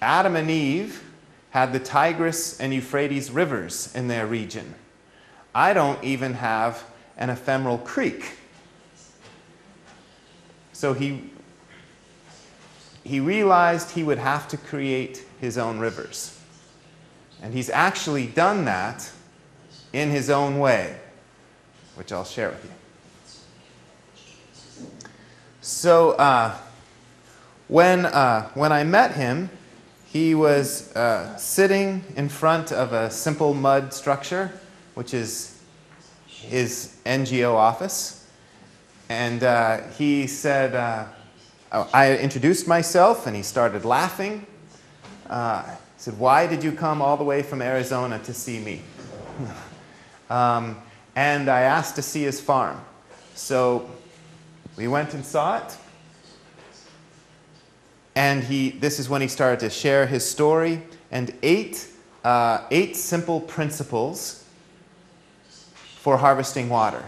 Adam and Eve had the Tigris and Euphrates rivers in their region. I don't even have an ephemeral creek. So he realized he would have to create his own rivers. And he's actually done that in his own way, which I'll share with you. So when I met him, He was sitting in front of a simple mud structure, which is his NGO office. And he said, I introduced myself, and he started laughing. He said, "Why did you come all the way from Arizona to see me?" And I asked to see his farm. So we went and saw it. And this is when he started to share his story and eight simple principles for harvesting water.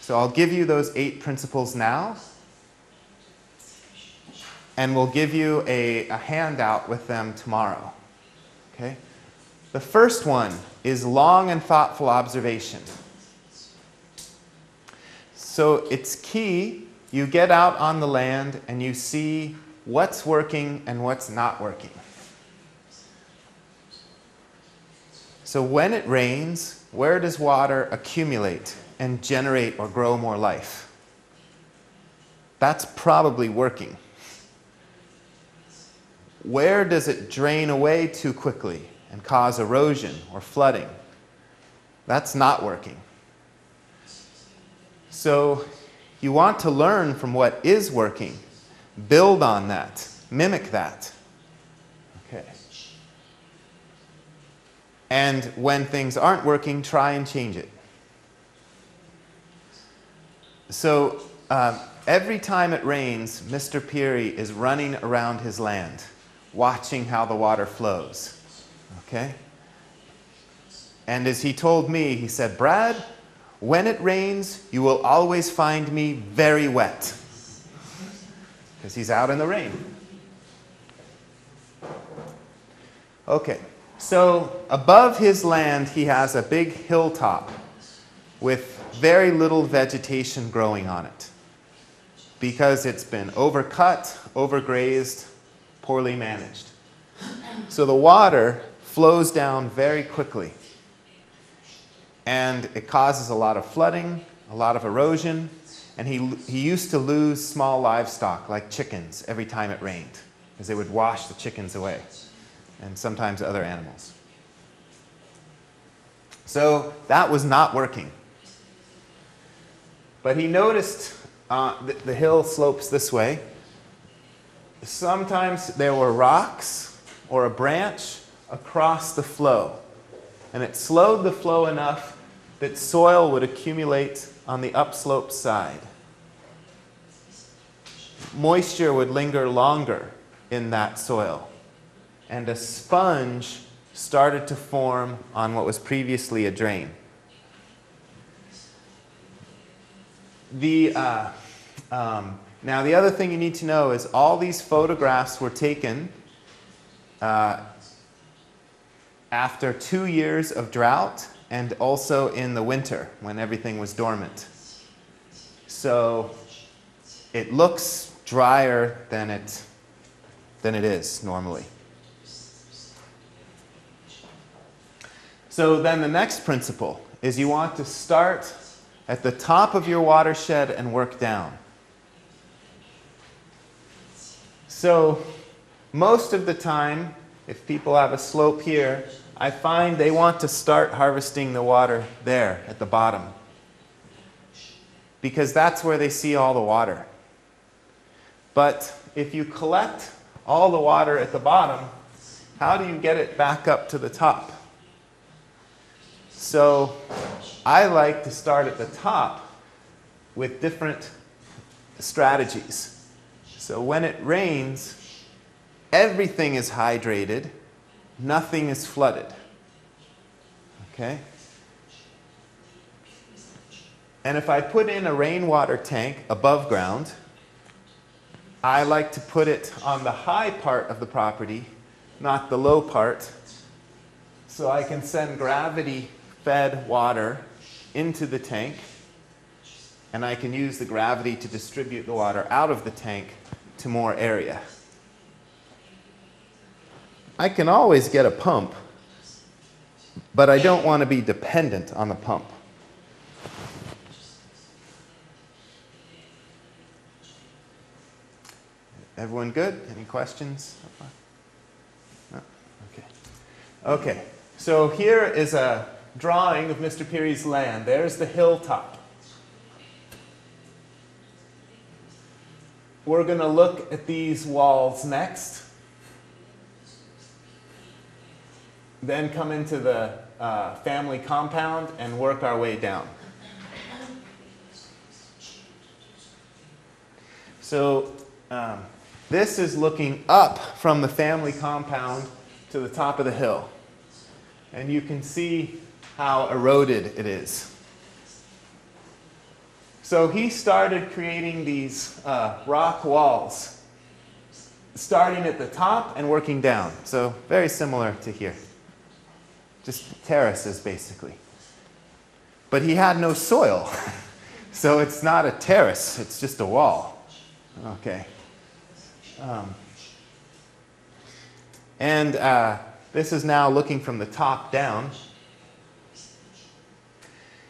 So I'll give you those 8 principles now. And we'll give you a handout with them tomorrow. Okay? The first one is long and thoughtful observation. So it's key you get out on the land and you see what's working and what's not working. So when it rains, where does water accumulate and generate or grow more life? That's probably working. Where does it drain away too quickly and cause erosion or flooding? That's not working. So you want to learn from what is working. Build on that. Mimic that. Okay. And when things aren't working, try and change it. So every time it rains, Mr. Phiri is running around his land, watching how the water flows. Okay? And as he told me, he said, "Brad, when it rains, you will always find me very wet." Because he's out in the rain. Okay, so above his land he has a big hilltop with very little vegetation growing on it because it's been overcut, overgrazed, poorly managed. So the water flows down very quickly and it causes a lot of flooding, a lot of erosion. And he used to lose small livestock, like chickens, every time it rained, because they would wash the chickens away, and sometimes other animals. So that was not working. But he noticed the hill slopes this way. Sometimes there were rocks or a branch across the flow, and it slowed the flow enough that soil would accumulate on the upslope side. Moisture would linger longer in that soil, and a sponge started to form on what was previously a drain. Now the other thing you need to know is all these photographs were taken after 2 years of drought and also in the winter when everything was dormant. So it looks drier than it is normally. So then the next principle is you want to start at the top of your watershed and work down. So most of the time, if people have a slope here, I find they want to start harvesting the water there at the bottom because that's where they see all the water. But if you collect all the water at the bottom, how do you get it back up to the top? So I like to start at the top with different strategies. So when it rains, everything is hydrated. Nothing is flooded. Okay? And if I put in a rainwater tank above ground, I like to put it on the high part of the property, not the low part, so I can send gravity-fed water into the tank, and I can use the gravity to distribute the water out of the tank to more area. I can always get a pump, but I don't want to be dependent on the pump. Everyone good? Any questions? Okay, so here is a drawing of Mr. Phiri's land. There's the hilltop. We're going to look at these walls next. Then come into the family compound and work our way down. So this is looking up from the family compound to the top of the hill. And you can see how eroded it is. So he started creating these rock walls, starting at the top and working down. So very similar to here. Just terraces, basically. But he had no soil. So it's not a terrace, it's just a wall. Okay. This is now looking from the top down.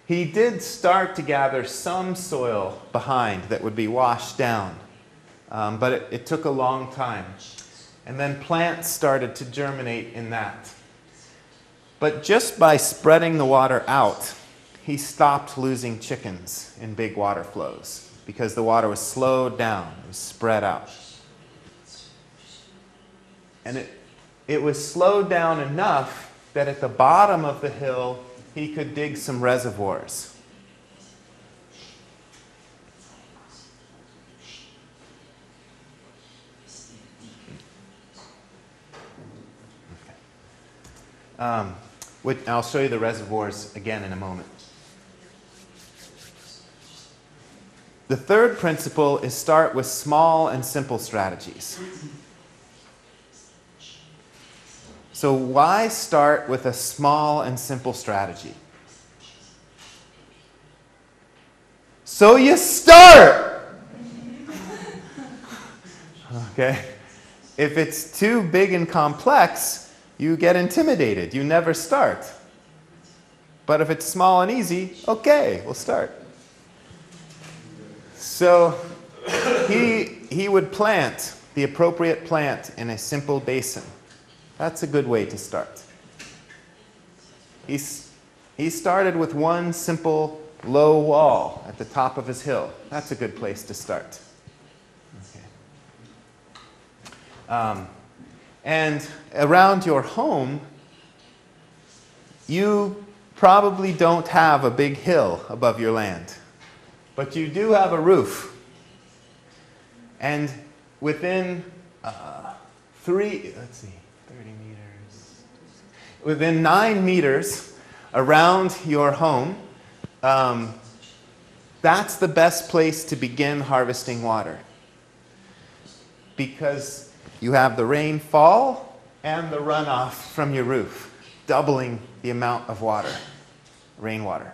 He did start to gather some soil behind that would be washed down, but it took a long time. And then plants started to germinate in that. But just by spreading the water out, he stopped losing chickens in big water flows because the water was slowed down, it was spread out. And it was slowed down enough that at the bottom of the hill, he could dig some reservoirs. Okay. I'll show you the reservoirs again in a moment. The third principle is start with small and simple strategies. So why start with a small and simple strategy? So you start! Okay. If it's too big and complex, you get intimidated. You never start. But if it's small and easy, okay, we'll start. So he would plant the appropriate plant in a simple basin. That's a good way to start. He started with one simple low wall at the top of his hill. That's a good place to start. Okay. And around your home, you probably don't have a big hill above your land, but you do have a roof. And within 9 meters around your home, that's the best place to begin harvesting water. Because you have the rainfall and the runoff from your roof, doubling the amount of water, rainwater.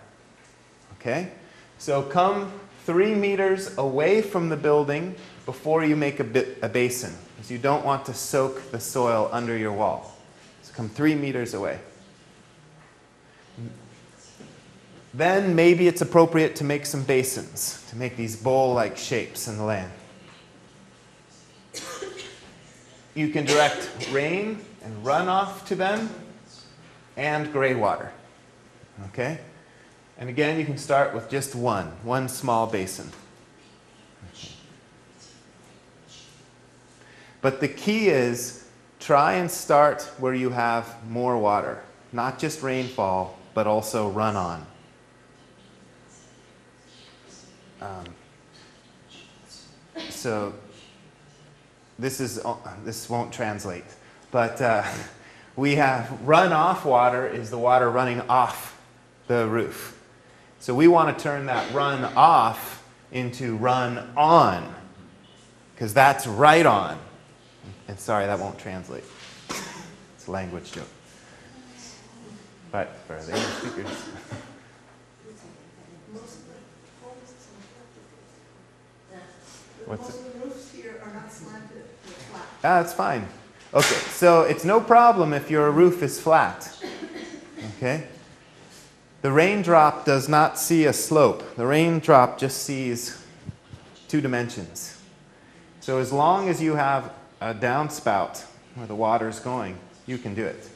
Okay? So come 3 meters away from the building before you make a basin, because you don't want to soak the soil under your wall. Come 3 meters away. Then maybe it's appropriate to make some basins, to make these bowl-like shapes in the land. You can direct rain and runoff to them, and gray water. Okay? And again, you can start with just one small basin. But the key is, try and start where you have more water, not just rainfall, but also run-on. So this won't translate, but we have runoff water is the water running off the roof. So we want to turn that run off into run on, because that's right on. And sorry, that won't translate. It's a language joke. But for the English speakers. What's it? The roofs here are not slanted, they're flat. Ah, that's fine. Okay, so it's no problem if your roof is flat. Okay? The raindrop does not see a slope. The raindrop just sees two dimensions. So as long as you have a downspout where the water's going, you can do it.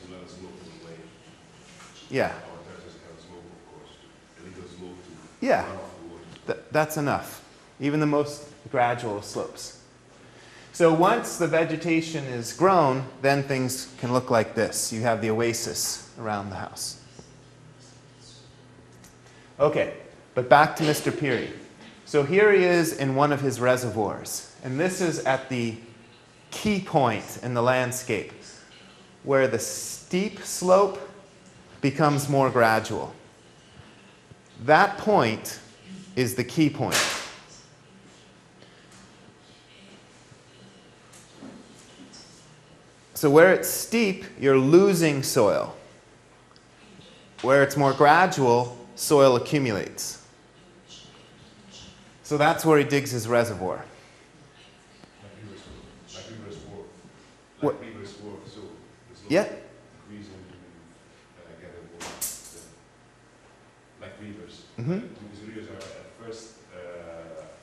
Yeah. Yeah, that's enough. Even the most gradual slopes. So once the vegetation is grown, then things can look like this. You have the oasis around the house. Okay, but back to Mr. Phiri. So here he is in one of his reservoirs. And this is at the key point in the landscape where the steep slope becomes more gradual. That point is the key point. So where it's steep, you're losing soil. Where it's more gradual, soil accumulates. So that's where he digs his reservoir. Yeah. Mm-hmm. Because rivers are at first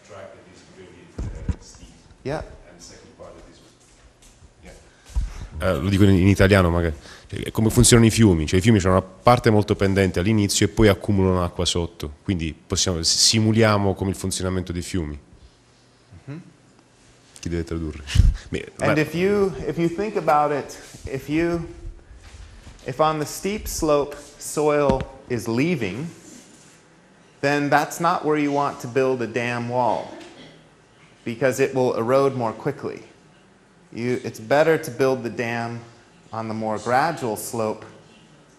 track that is really steep. Yeah. And second part that is yeah. Lo dico in italiano magari. Cioè, come funzionano i fiumi? Cioè, i fiumi hanno una parte molto pendente all'inizio e poi accumulano acqua sotto. Quindi possiamo simuliamo come il funzionamento dei fiumi. Mm-hmm. Chi deve tradurre? Beh, and if you think about it, if on the steep slope soil is leaving, then that's not where you want to build a dam wall because it will erode more quickly. It's better to build the dam on the more gradual slope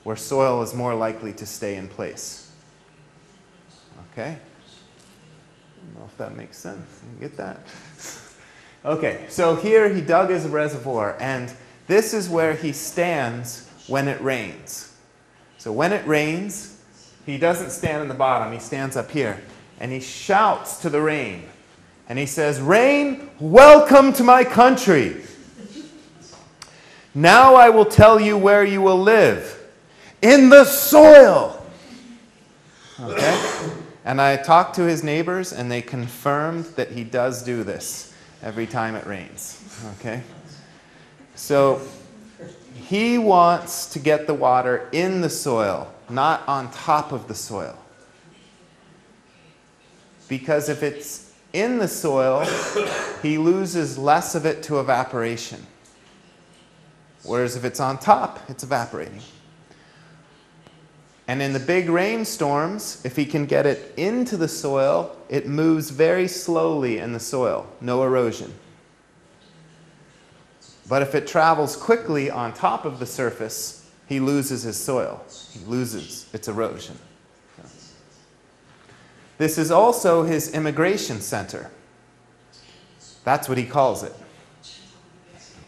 where soil is more likely to stay in place. Okay? I don't know if that makes sense. You get that? Okay, so here he dug his reservoir, and this is where he stands when it rains. So when it rains, he doesn't stand in the bottom, he stands up here. And he shouts to the rain. And he says, "Rain, welcome to my country. Now I will tell you where you will live. In the soil." Okay? And I talked to his neighbors and they confirmed that he does do this every time it rains. Okay? So he wants to get the water in the soil, not on top of the soil. Because if it's in the soil, he loses less of it to evaporation. Whereas if it's on top, it's evaporating. And in the big rainstorms, if he can get it into the soil, it moves very slowly in the soil, no erosion. But if it travels quickly on top of the surface, he loses his soil. He loses its erosion. This is also his immigration center. That's what he calls it,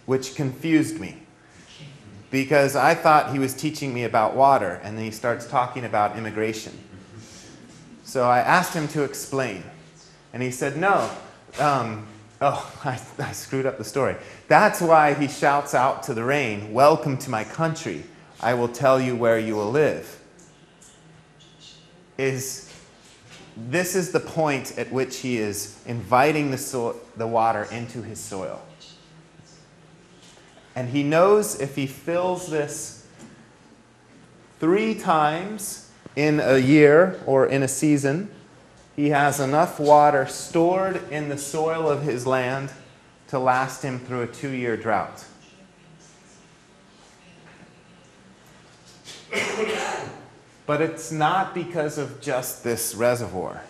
which confused me because I thought he was teaching me about water and then he starts talking about immigration. So I asked him to explain and he said, no, I screwed up the story. That's why he shouts out to the rain, "Welcome to my country. I will tell you where you will live." This is the point at which he is inviting the water into his soil. And he knows if he fills this 3 times in a year or in a season, he has enough water stored in the soil of his land to last him through a 2-year drought. But it's not because of just this reservoir.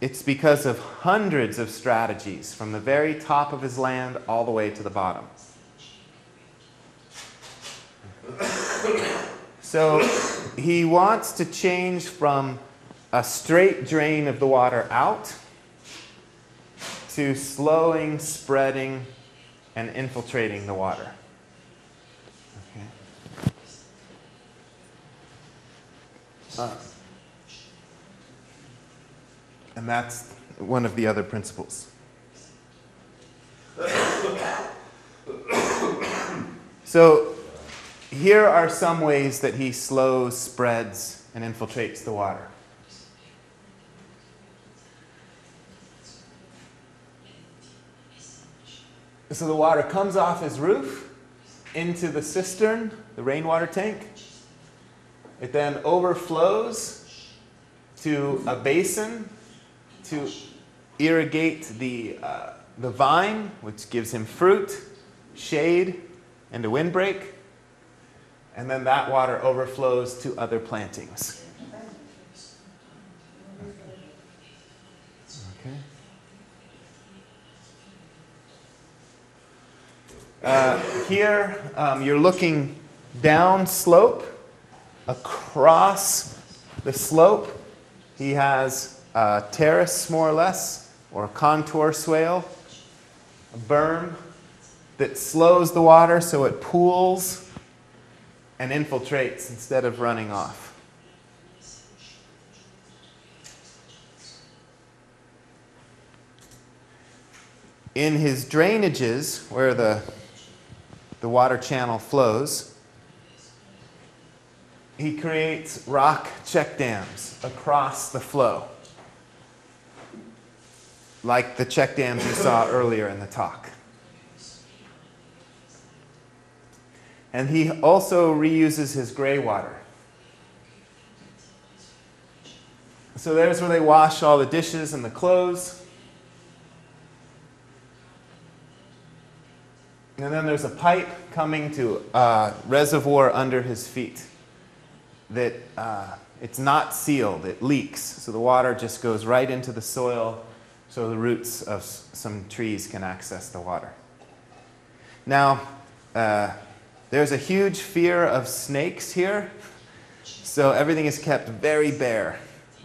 It's because of hundreds of strategies from the very top of his land all the way to the bottom. So he wants to change from a straight drain of the water out to slowing, spreading, and infiltrating the water. And that's one of the other principles. So here are some ways that he slows, spreads, and infiltrates the water. So the water comes off his roof into the cistern, the rainwater tank, It then overflows to a basin to irrigate the vine, which gives him fruit, shade, and a windbreak. And then that water overflows to other plantings. Here you're looking down slope, across the slope. He has a terrace, more or less, or a contour swale, a berm that slows the water so it pools and infiltrates instead of running off. In his drainages, where the water channel flows, he creates rock check dams across the flow, like the check dams you saw earlier in the talk. And he also reuses his gray water. So there's where they wash all the dishes and the clothes. And then there's a pipe coming to a reservoir under his feet that it's not sealed. It leaks. So the water just goes right into the soil so the roots of some trees can access the water. Now, there's a huge fear of snakes here. So everything is kept very bare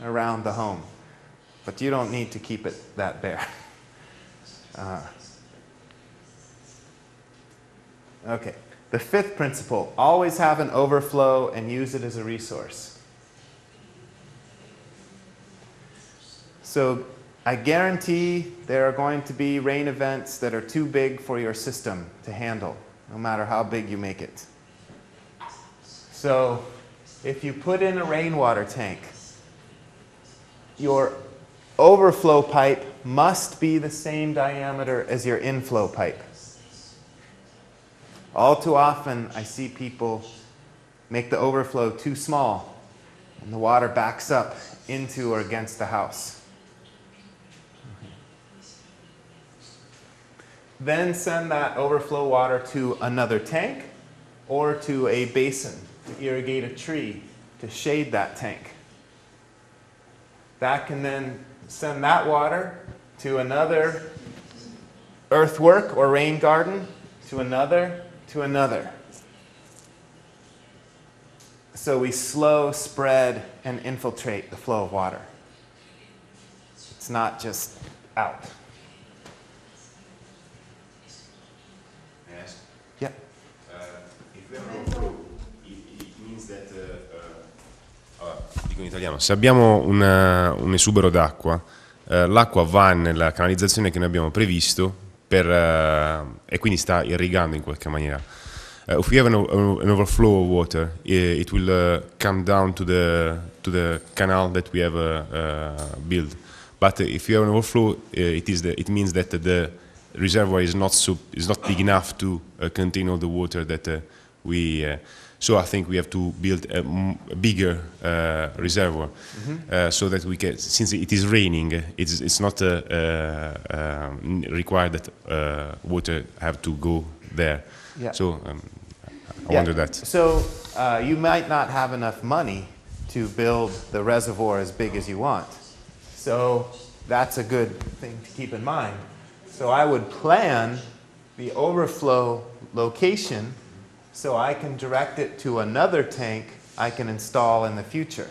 around the home. But you don't need to keep it that bare. Okay, the fifth principle, always have an overflow and use it as a resource. So I guarantee there are going to be rain events that are too big for your system to handle, no matter how big you make it. So if you put in a rainwater tank, your overflow pipe must be the same diameter as your inflow pipe. All too often, I see people make the overflow too small, and the water backs up into or against the house. Then send that overflow water to another tank or to a basin to irrigate a tree to shade that tank. That can then send that water to another earthwork or rain garden, to another, to another. So we slow, spread, and infiltrate the flow of water. It's not just out. Yes. Yeah. If we have an overflow, it means that. Dico in italiano: se abbiamo un esubero d'acqua, l'acqua va nella canalizzazione che noi abbiamo previsto. E quindi sta irrigando in qualche maniera. If we have an overflow of water, it will come down to the canal that we have built. But if you have an overflow, it means that the reservoir is not big enough to contain all the water that we. So I think we have to build a bigger reservoir, so that we can. Since it is raining, it's not required that water have to go there. Yeah. So I wonder that. So you might not have enough money to build the reservoir as big as you want. So that's a good thing to keep in mind. So I would plan the overflow location, so I can direct it to another tank I can install in the future.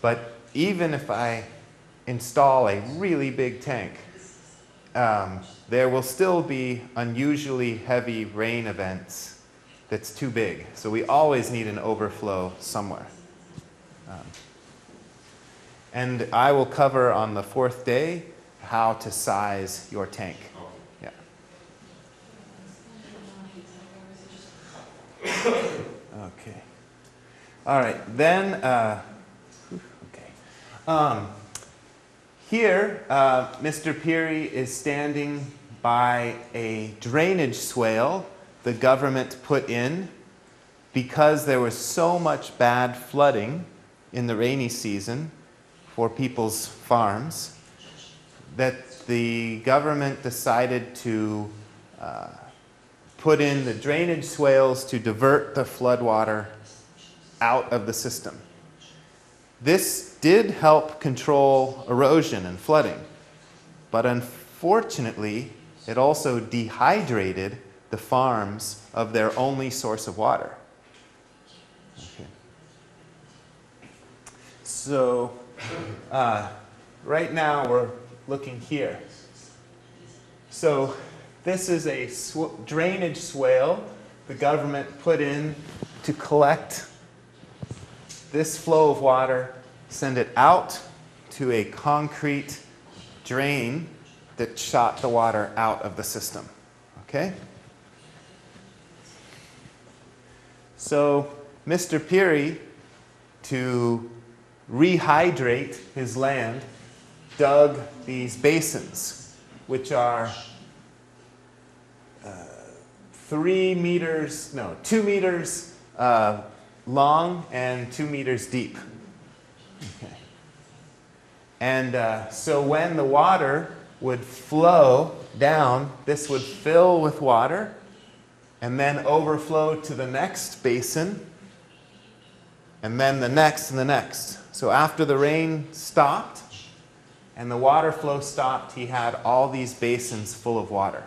But even if I install a really big tank, there will still be unusually heavy rain events that's too big. So we always need an overflow somewhere. And I will cover on the fourth day how to size your tank. Okay. All right. Then, okay. Here, Mr. Phiri is standing by a drainage swale the government put in because there was so much bad flooding in the rainy season for people's farms that the government decided to put in the drainage swales to divert the floodwater out of the system. This did help control erosion and flooding, but unfortunately, it also dehydrated the farms of their only source of water. Okay. So right now we're looking here. So this is a drainage swale the government put in to collect this flow of water, send it out to a concrete drain that shot the water out of the system. Okay? So Mr. Phiri, to rehydrate his land, dug these basins, which are 2 meters long and 2 meters deep. Okay. And so when the water would flow down, this would fill with water and then overflow to the next basin and then the next and the next. So after the rain stopped and the water flow stopped, he had all these basins full of water.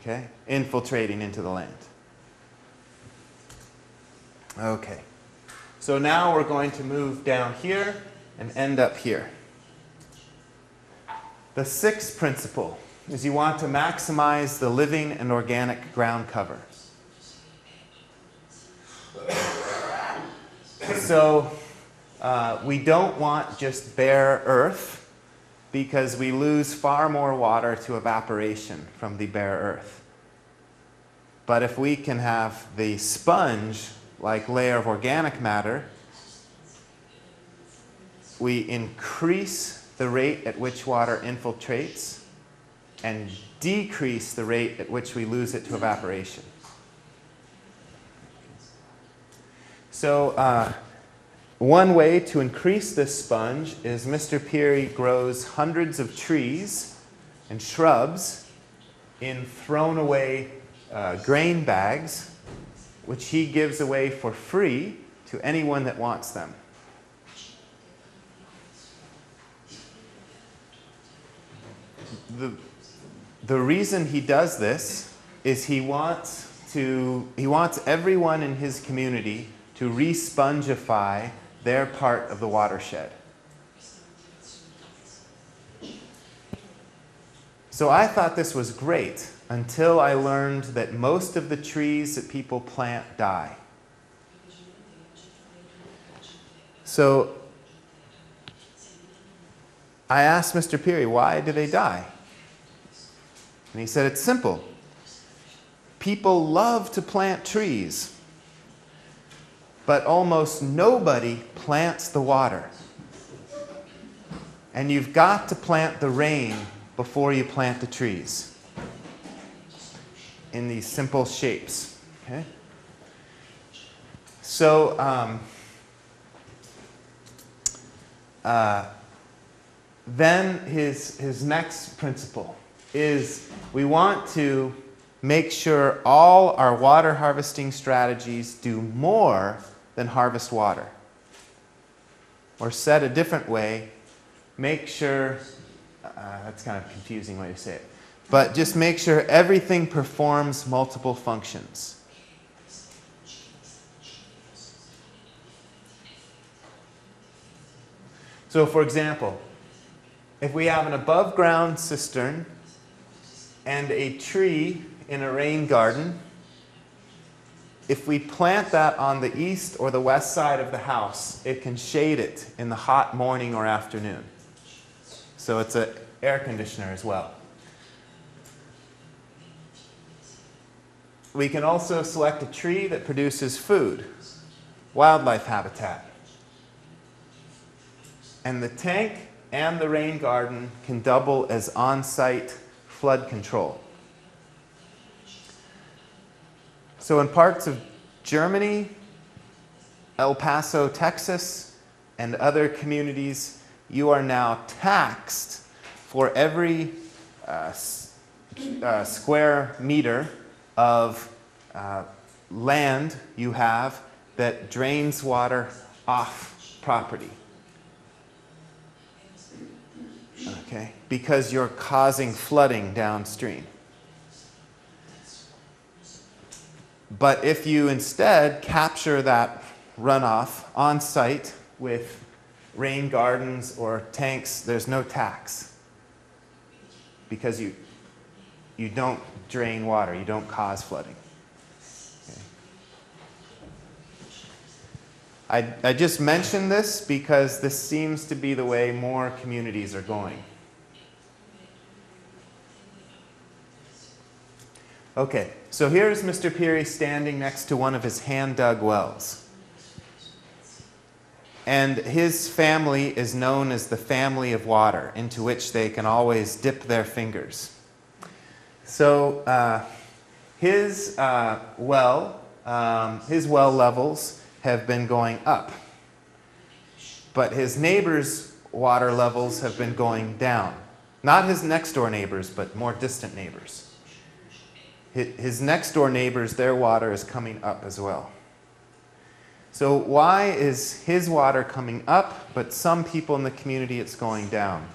Okay? Infiltrating into the land. Okay. So now we're going to move down here and end up here. The sixth principle is you want to maximize the living and organic ground cover. So we don't want just bare earth because we lose far more water to evaporation from the bare earth. But if we can have the sponge-like layer of organic matter, we increase the rate at which water infiltrates and decrease the rate at which we lose it to evaporation. So one way to increase this sponge is Mr. Phiri grows hundreds of trees and shrubs in thrown away grain bags, which he gives away for free to anyone that wants them. The reason he does this is he wants everyone in his community to re-spongify their part of the watershed. So I thought this was great until I learned that most of the trees that people plant die. So I asked Mr. Phiri, why do they die? And he said, it's simple. People love to plant trees, but almost nobody plants the water. And you've got to plant the rain before you plant the trees in these simple shapes. Okay? So then his next principle is we want to make sure all our water harvesting strategies do more than harvest water. Or said a different way, make sure, that's kind of a confusing way to say it, but just make sure everything performs multiple functions. So for example, if we have an above ground cistern and a tree in a rain garden, if we plant that on the east or the west side of the house, it can shade it in the hot morning or afternoon. So it's an air conditioner as well. We can also select a tree that produces food, wildlife habitat. And the tank and the rain garden can double as on-site flood control. So in parts of Germany, El Paso, Texas, and other communities, you are now taxed for every square meter of land you have that drains water off property. Okay? Because you're causing flooding downstream. But if you instead capture that runoff on site with rain gardens or tanks, there's no tax. Because you don't drain water, you don't cause flooding. Okay. I just mentioned this because this seems to be the way more communities are going. Okay, so here's Mr. Phiri standing next to one of his hand-dug wells. And his family is known as the family of water, into which they can always dip their fingers. So his well levels have been going up, but his neighbor's water levels have been going down. Not his next door neighbors, but more distant neighbors. His next door neighbors, their water is coming up as well. So why is his water coming up, but some people in the community it's going down?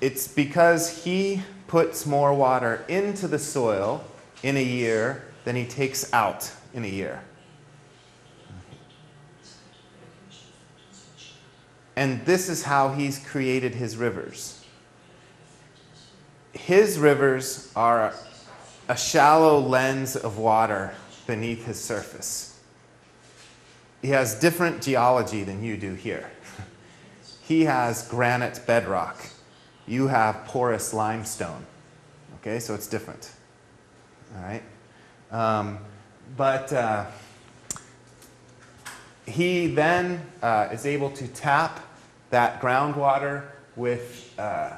It's because he puts more water into the soil in a year than he takes out in a year. And this is how he's created his rivers. His rivers are a shallow lens of water beneath his surface. He has different geology than you do here. He has granite bedrock. You have porous limestone. Okay, so it's different. All right. He then is able to tap that groundwater with a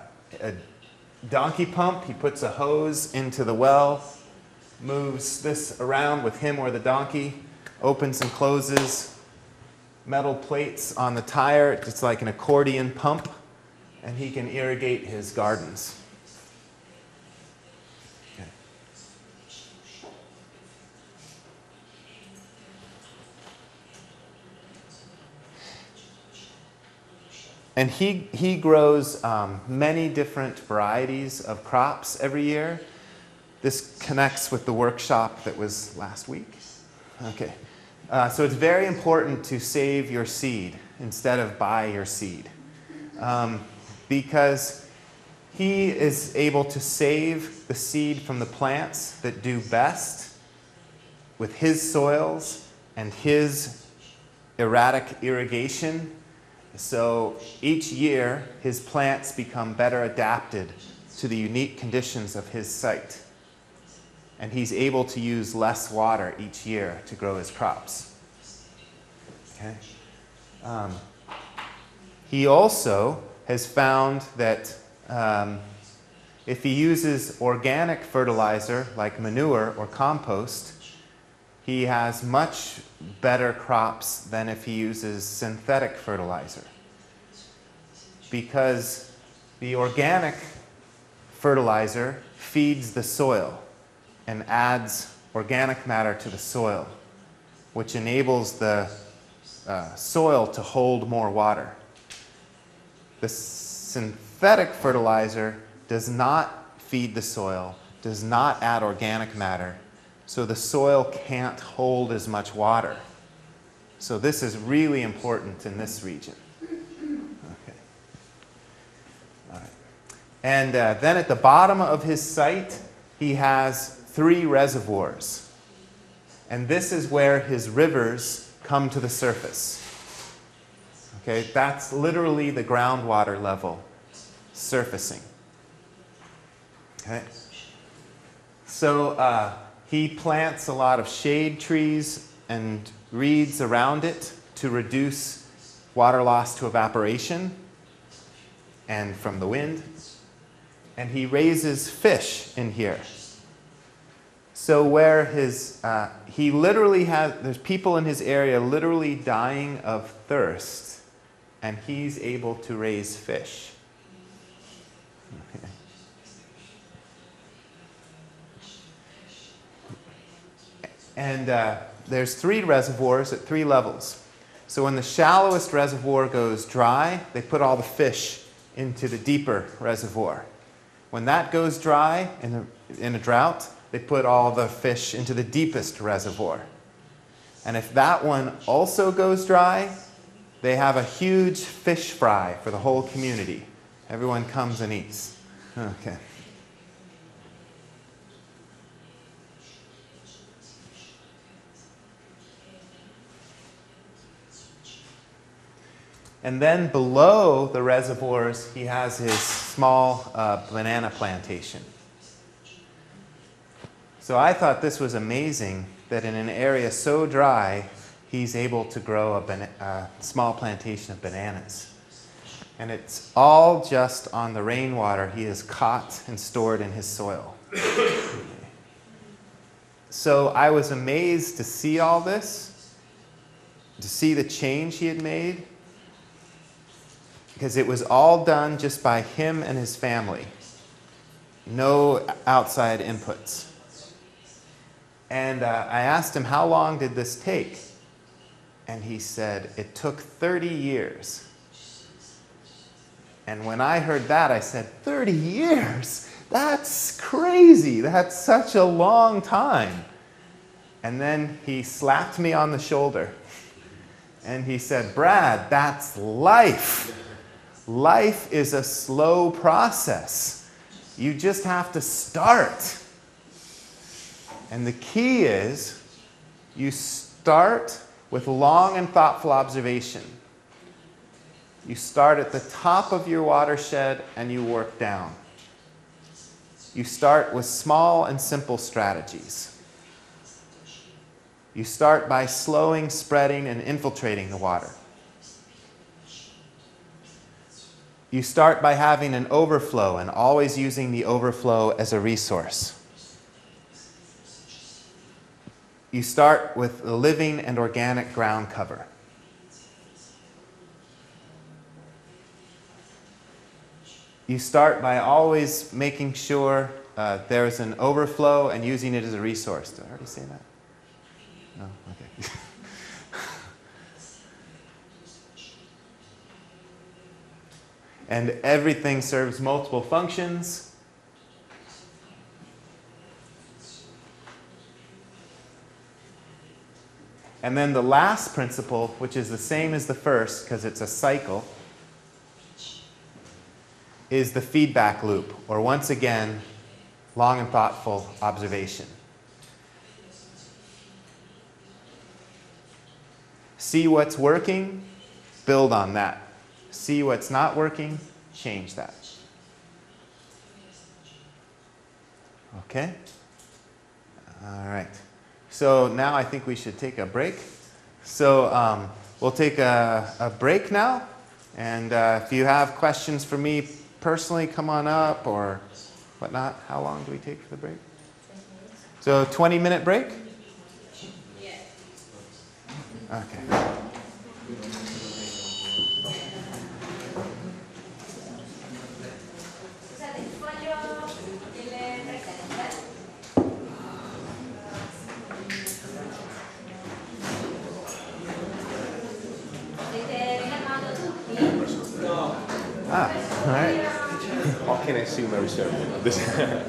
donkey pump. He puts a hose into the well, moves this around with him or the donkey, opens and closes metal plates on the tire. It's like an accordion pump. And he can irrigate his gardens. Okay. And he grows many different varieties of crops every year. This connects with the workshop that was last week. Okay. So it's very important to save your seed instead of buy your seed. Because he is able to save the seed from the plants that do best with his soils and his erratic irrigation. So each year, his plants become better adapted to the unique conditions of his site. And he's able to use less water each year to grow his crops. Okay. He also has found that if he uses organic fertilizer like manure or compost, he has much better crops than if he uses synthetic fertilizer. Because the organic fertilizer feeds the soil and adds organic matter to the soil, which enables the soil to hold more water. The synthetic fertilizer does not feed the soil, does not add organic matter, so the soil can't hold as much water. So this is really important in this region. Okay. All right. And then at the bottom of his site, he has 3 reservoirs. And this is where his rivers come to the surface. Okay, that's literally the groundwater level surfacing. Okay. So he plants a lot of shade trees and reeds around it to reduce water loss to evaporation and from the wind. And he raises fish in here So where his, he literally has, there's people in his area literally dying of thirst, and he's able to raise fish. And there's three reservoirs at three levels. So when the shallowest reservoir goes dry, they put all the fish into the deeper reservoir. When that goes dry in a drought, they put all the fish into the deepest reservoir. And if that one also goes dry, they have a huge fish fry for the whole community. Everyone comes and eats. Okay. And then below the reservoirs, he has his small banana plantation. So I thought this was amazing that in an area so dry, he's able to grow a small plantation of bananas. And it's all just on the rainwater he has caught and stored in his soil. So I was amazed to see all this, to see the change he had made, because it was all done just by him and his family. No outside inputs. And I asked him, how long did this take? And he said, it took 30 years. And when I heard that, I said, 30 years? That's crazy. That's such a long time. And then he slapped me on the shoulder. And he said, Brad, that's life. Life is a slow process. You just have to start. And the key is you start with long and thoughtful observation. You start at the top of your watershed and you work down. You start with small and simple strategies. You start by slowing, spreading, and infiltrating the water. You start by having an overflow and always using the overflow as a resource. You start with the living and organic ground cover. You start by always making sure there is an overflow and using it as a resource. Did I already say that? No? Okay. And everything serves multiple functions. And then the last principle, which is the same as the first because it's a cycle, is the feedback loop, or once again, long and thoughtful observation. See what's working, build on that. See what's not working, change that. Okay? All right. So now I think we should take a break. So we'll take a break now. And if you have questions for me personally, come on up or whatnot. How long do we take for the break? So 20-minute break? Okay.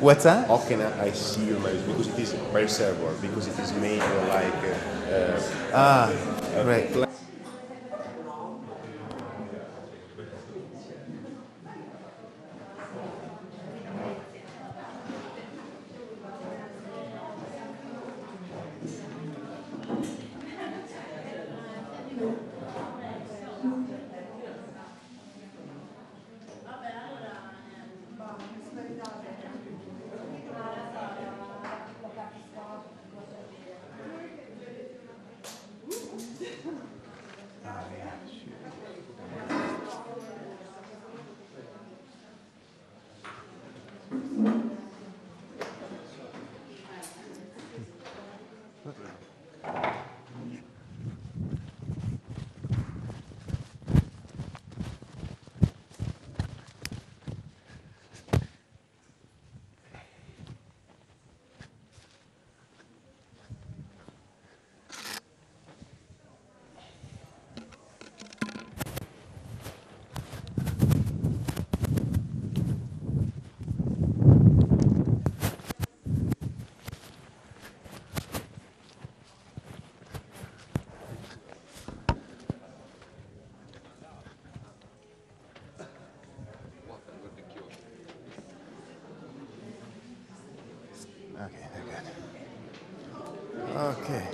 What's that? How can I see your marriage? Because it is by server, because it is made like right. Okay, they're good. Okay.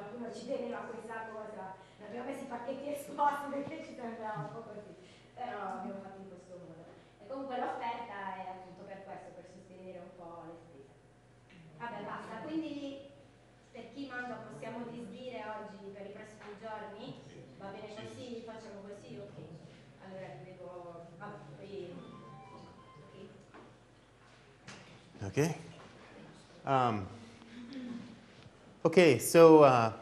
Qualcuno ci teneva questa cosa, abbiamo messo i pacchetti esposti perché ci sembrava un po' così, però abbiamo fatto in questo modo. E comunque l'offerta è appunto per questo, per sostenere un po' le spese. Vabbè, basta, quindi per chi mangia possiamo disdire oggi per i prossimi giorni? Va bene così? Facciamo così? Ok. Allora devo... Ok. Okay, so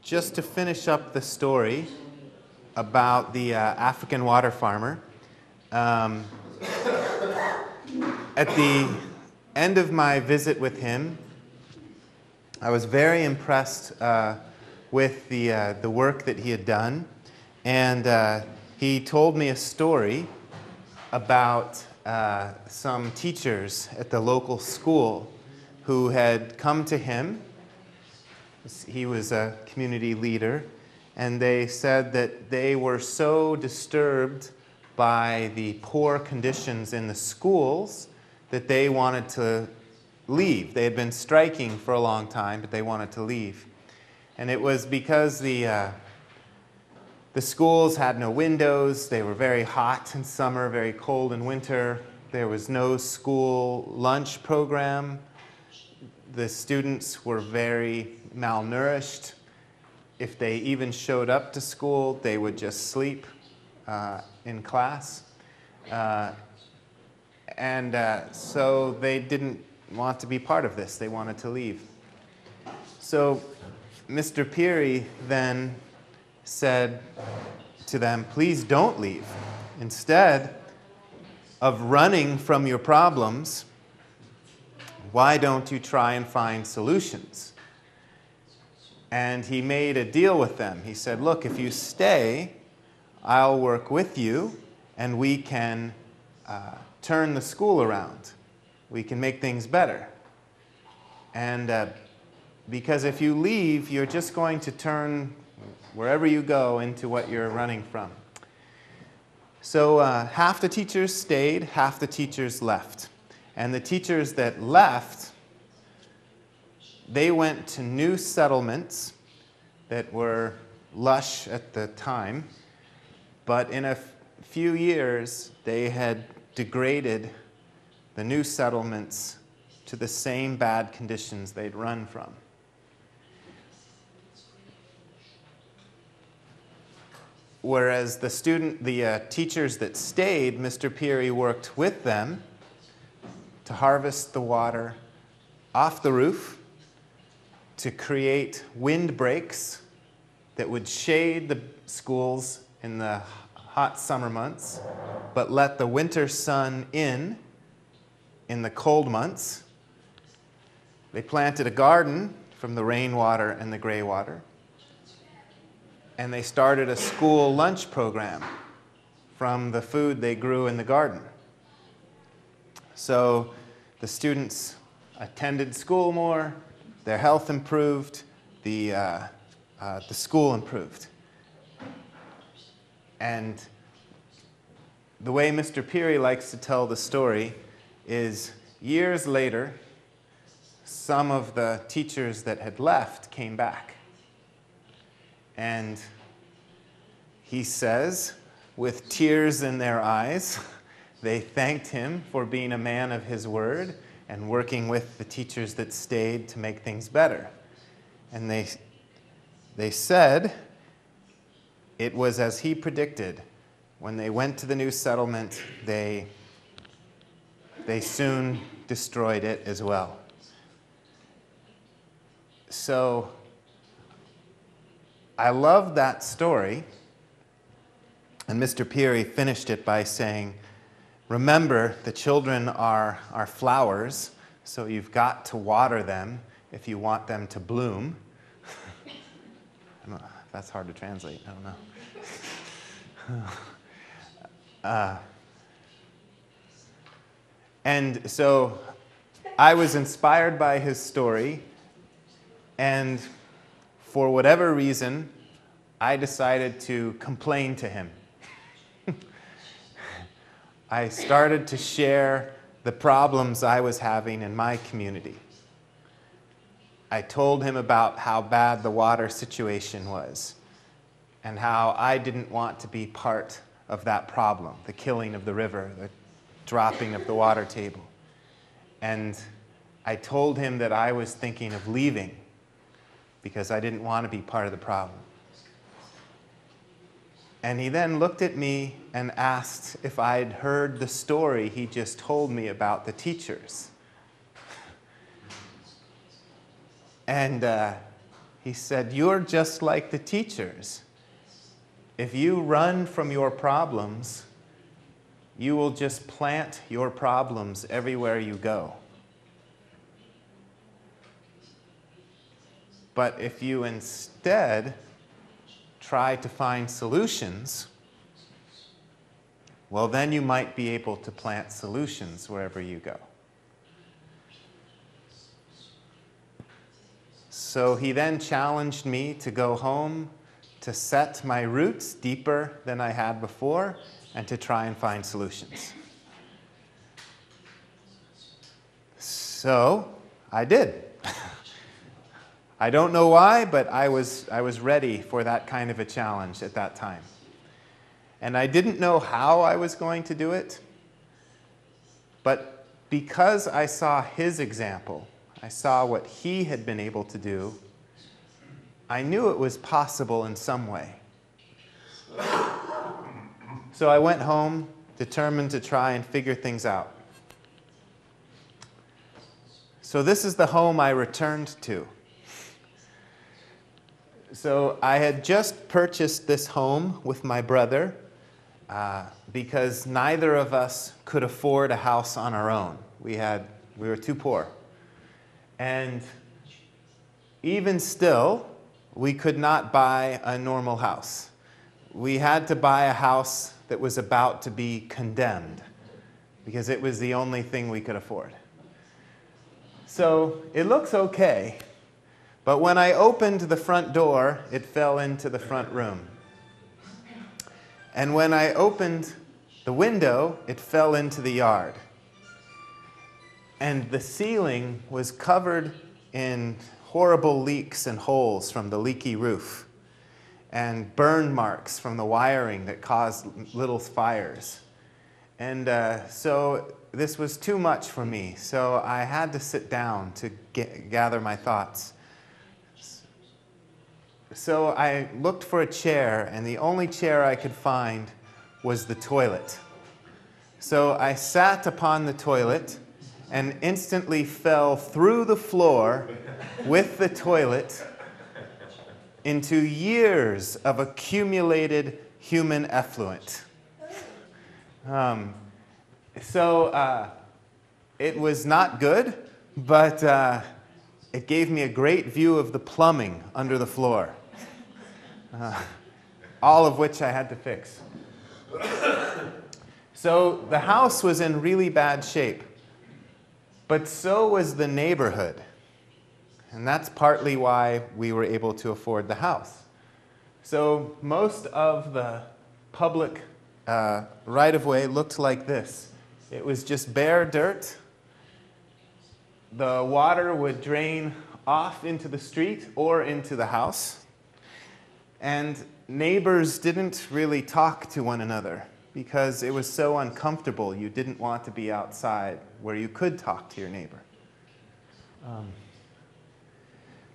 just to finish up the story about the African water farmer, at the end of my visit with him, I was very impressed with the work that he had done, and he told me a story about some teachers at the local school who had come to him. He was a community leader, and they said that they were so disturbed by the poor conditions in the schools that they wanted to leave. They had been striking for a long time, but they wanted to leave. And it was because the schools had no windows. They were very hot in summer, very cold in winter. There was no school lunch program. The students were very malnourished. If they even showed up to school, they would just sleep in class. So they didn't want to be part of this. They wanted to leave. So Mr. Phiri then said to them, please don't leave. Instead of running from your problems, why don't you try and find solutions? And he made a deal with them. He said, look, if you stay, I'll work with you, and we can turn the school around. We can make things better. And because if you leave, you're just going to turn wherever you go into what you're running from. So half the teachers stayed, half the teachers left. And the teachers that left, they went to new settlements that were lush at the time. But in a few years, they had degraded the new settlements to the same bad conditions they'd run from. Whereas the teachers that stayed, Mr. Peary worked with them to harvest the water off the roof, to create windbreaks that would shade the schools in the hot summer months, but let the winter sun in the cold months. They planted a garden from the rainwater and the gray water. And they started a school lunch program from the food they grew in the garden. So the students attended school more, their health improved, the school improved. And the way Mr. Peary likes to tell the story is years later, some of the teachers that had left came back. And he says, with tears in their eyes, they thanked him for being a man of his word and working with the teachers that stayed to make things better. And they said it was as he predicted. When they went to the new settlement, they soon destroyed it as well. So I love that story, and Mr. Peary finished it by saying, remember, the children are flowers, so you've got to water them if you want them to bloom. That's hard to translate, I don't know. And so I was inspired by his story, and for whatever reason, I decided to complain to him. I started to share the problems I was having in my community. I told him about how bad the water situation was and how I didn't want to be part of that problem, the killing of the river, the dropping of the water table. And I told him that I was thinking of leaving because I didn't want to be part of the problem. And he then looked at me and asked if I'd heard the story he just told me about the teachers. And he said, you're just like the teachers. If you run from your problems, you will just plant your problems everywhere you go. But if you instead try to find solutions, well, then you might be able to plant solutions wherever you go. So he then challenged me to go home, to set my roots deeper than I had before, and to try and find solutions. So I did. I don't know why, but I was ready for that kind of a challenge at that time. And I didn't know how I was going to do it, but because I saw his example, I saw what he had been able to do, I knew it was possible in some way. So I went home, determined to try and figure things out. So this is the home I returned to. So I had just purchased this home with my brother because neither of us could afford a house on our own. We were too poor. And even still, we could not buy a normal house. We had to buy a house that was about to be condemned because it was the only thing we could afford. So it looks okay. But when I opened the front door, it fell into the front room. And when I opened the window, it fell into the yard. And the ceiling was covered in horrible leaks and holes from the leaky roof, and burn marks from the wiring that caused little fires. And so this was too much for me, so I had to sit down to gather my thoughts. So I looked for a chair, and the only chair I could find was the toilet. So I sat upon the toilet and instantly fell through the floor with the toilet into years of accumulated human effluent. It was not good, but it gave me a great view of the plumbing under the floor, all of which I had to fix. So the house was in really bad shape, but so was the neighborhood. And that's partly why we were able to afford the house. So most of the public right-of-way looked like this. It was just bare dirt. The water would drain off into the street or into the house. And neighbors didn't really talk to one another because it was so uncomfortable. You didn't want to be outside where you could talk to your neighbor.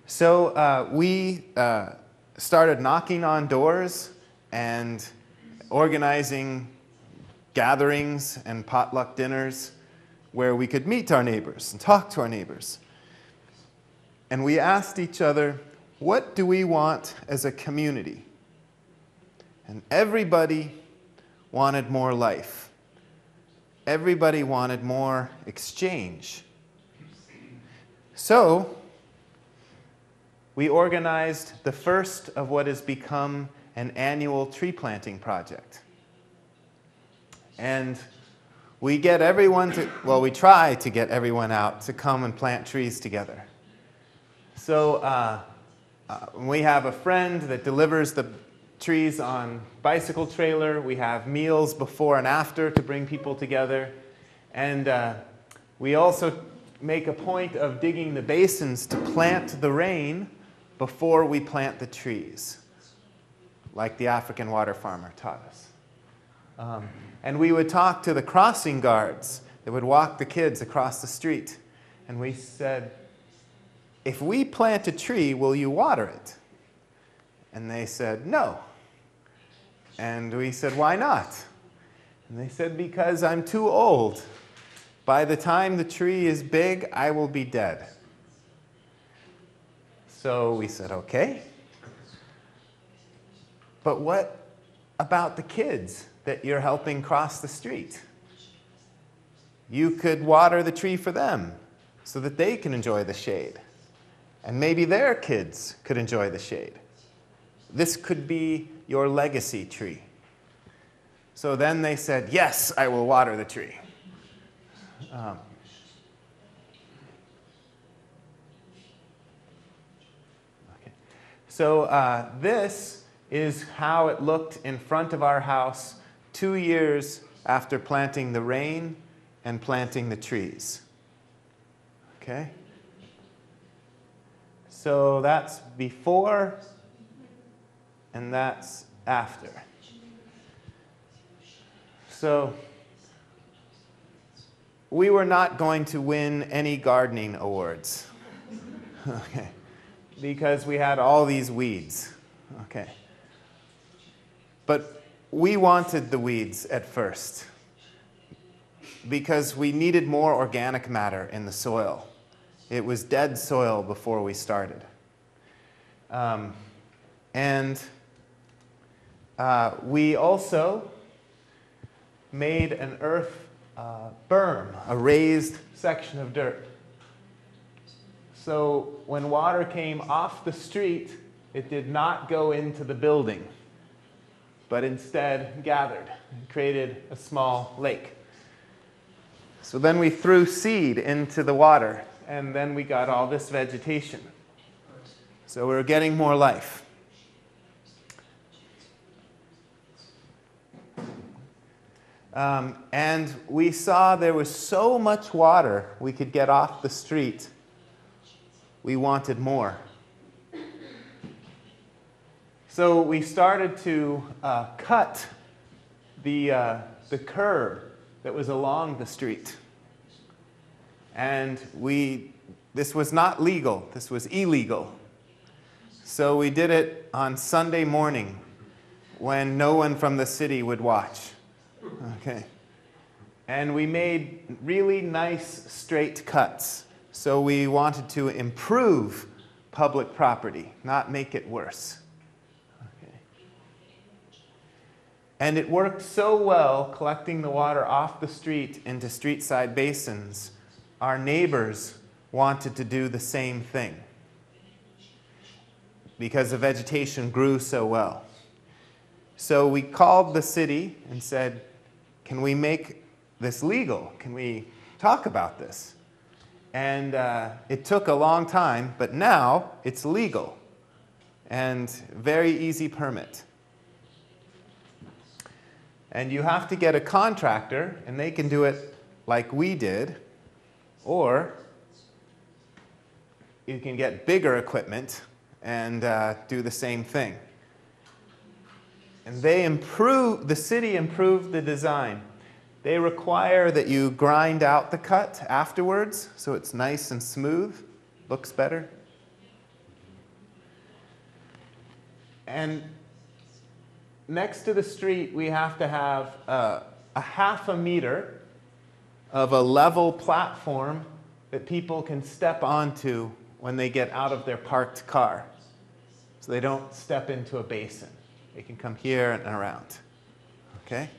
So we started knocking on doors and organizing gatherings and potluck dinners where we could meet our neighbors and talk to our neighbors. And we asked each other, what do we want as a community? And everybody wanted more life. Everybody wanted more exchange. So we organized the first of what has become an annual tree planting project. And we get everyone to, well, we try to get everyone out to come and plant trees together. So we have a friend that delivers the trees on bicycle trailer. We have meals before and after to bring people together. And we also make a point of digging the basins to plant the rain before we plant the trees, like the African water farmer taught us. And we would talk to the crossing guards that would walk the kids across the street. And we said, if we plant a tree, will you water it? And they said, no. And we said, why not? And they said, because I'm too old. By the time the tree is big, I will be dead. So we said, okay. But what about the kids that you're helping cross the street? You could water the tree for them so that they can enjoy the shade. And maybe their kids could enjoy the shade. This could be your legacy tree. So then they said, yes, I will water the tree. So this is how it looked in front of our house 2 years after planting the rain and planting the trees. Okay? So that's before and that's after. So we were not going to win any gardening awards. Okay. Because we had all these weeds. Okay. But we wanted the weeds at first because we needed more organic matter in the soil. It was dead soil before we started. We also made an earth berm, a raised section of dirt. So when water came off the street, it did not go into the building, but instead gathered and created a small lake. So then we threw seed into the water, and then we got all this vegetation. So we were getting more life. And we saw there was so much water we could get off the street, we wanted more. So we started to cut the curb that was along the street. And this was not legal, this was illegal. So we did it on Sunday morning when no one from the city would watch. Okay. And we made really nice straight cuts. So we wanted to improve public property, not make it worse. Okay. And it worked so well, collecting the water off the street into streetside basins, our neighbors wanted to do the same thing because the vegetation grew so well. So we called the city and said, can we make this legal? Can we talk about this? And it took a long time, but now it's legal and very easy permit. And you have to get a contractor, and they can do it like we did, or you can get bigger equipment and do the same thing. And they improved, the city improved the design. They require that you grind out the cut afterwards, so it's nice and smooth, looks better. And next to the street, we have to have a half a meter of a level platform that people can step onto when they get out of their parked car. So they don't step into a basin. They can come here and around. Okay?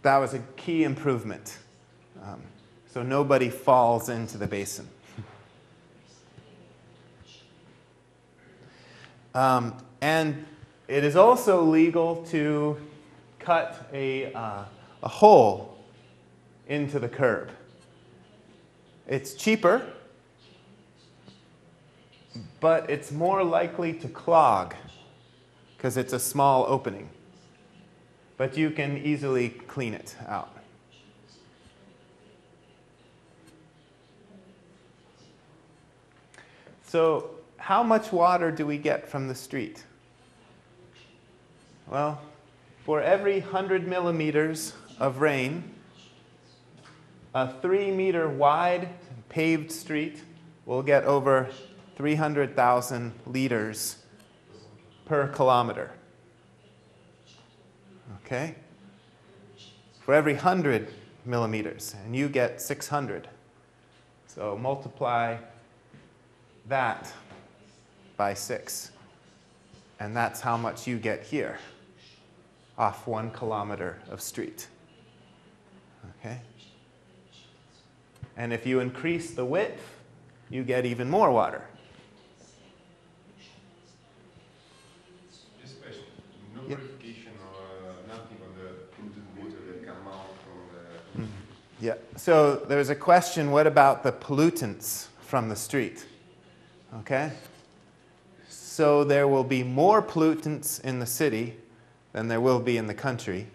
That was a key improvement. So nobody falls into the basin. And it is also legal to cut a hole into the curb. It's cheaper, but it's more likely to clog because it's a small opening. But you can easily clean it out. So how much water do we get from the street? Well, for every 100 millimeters of rain, a 3-meter wide paved street will get over 300,000 liters per kilometer. Okay? For every 100 millimeters, and you get 600. So multiply that by 6. And that's how much you get here off 1 kilometer of street. Okay? And if you increase the width, you get even more water. Just a question. No verification or nothing on the polluted water that come out from the... Yeah. So there's a question, what about the pollutants from the street? Okay? So there will be more pollutants in the city than there will be in the country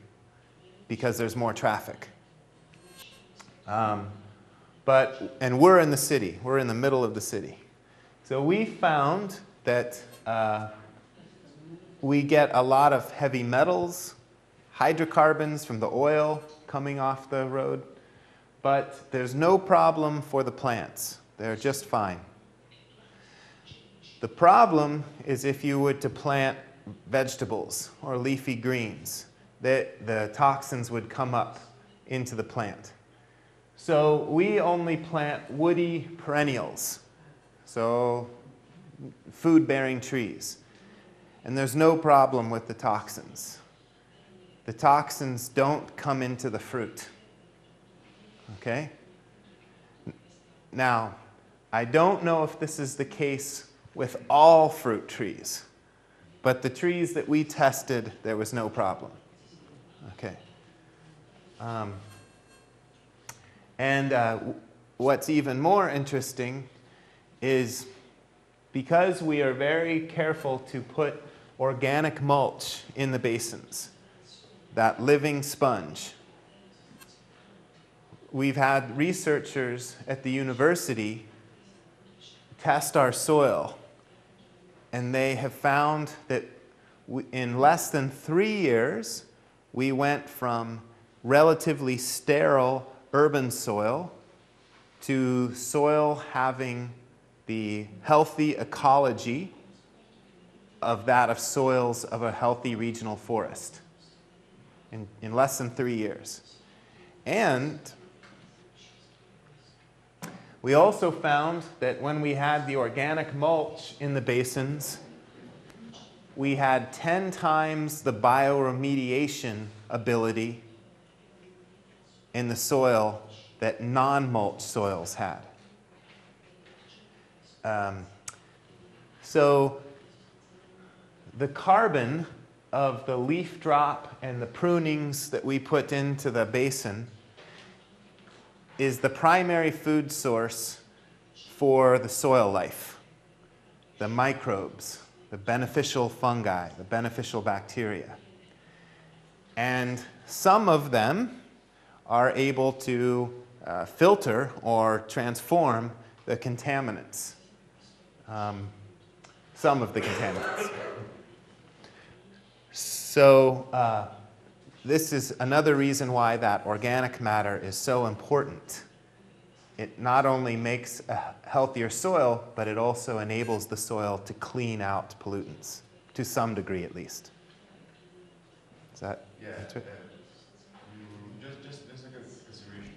because there's more traffic. And we're in the city. We're in the middle of the city. So we found that we get a lot of heavy metals, hydrocarbons from the oil coming off the road, but there's no problem for the plants. They're just fine. The problem is if you were to plant vegetables or leafy greens, the toxins would come up into the plant. So we only plant woody perennials, so food-bearing trees. And there's no problem with the toxins. The toxins don't come into the fruit. Okay? Now, I don't know if this is the case with all fruit trees, but the trees that we tested, there was no problem. Okay. What's even more interesting is because we are very careful to put organic mulch in the basins, that living sponge, we've had researchers at the university test our soil, and they have found that in less than 3 years, we went from relatively sterile urban soil to soil having the healthy ecology of that of soils of a healthy regional forest in less than 3 years. And we also found that when we had the organic mulch in the basins, we had 10 times the bioremediation ability in the soil that non-mulch soils had. So the carbon of the leaf drop and the prunings that we put into the basin is the primary food source for the soil life, the microbes, the beneficial fungi, the beneficial bacteria. And some of them are able to filter or transform the contaminants, some of the contaminants. So this is another reason why that organic matter is so important. It not only makes a healthier soil, but it also enables the soil to clean out pollutants, to some degree at least. Is that answer? Yeah. Just a second consideration.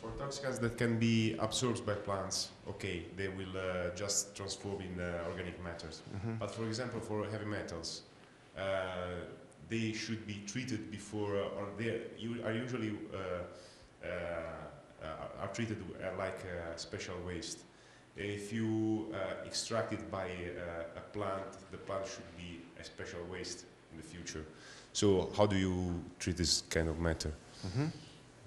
For toxicants that can be absorbed by plants, okay, they will just transform in organic matters. Mm-hmm. But for example, for heavy metals, they should be treated before, or they are usually are treated like special waste. If you extract it by a plant, the plant should be a special waste in the future. So how do you treat this kind of matter? Mm-hmm.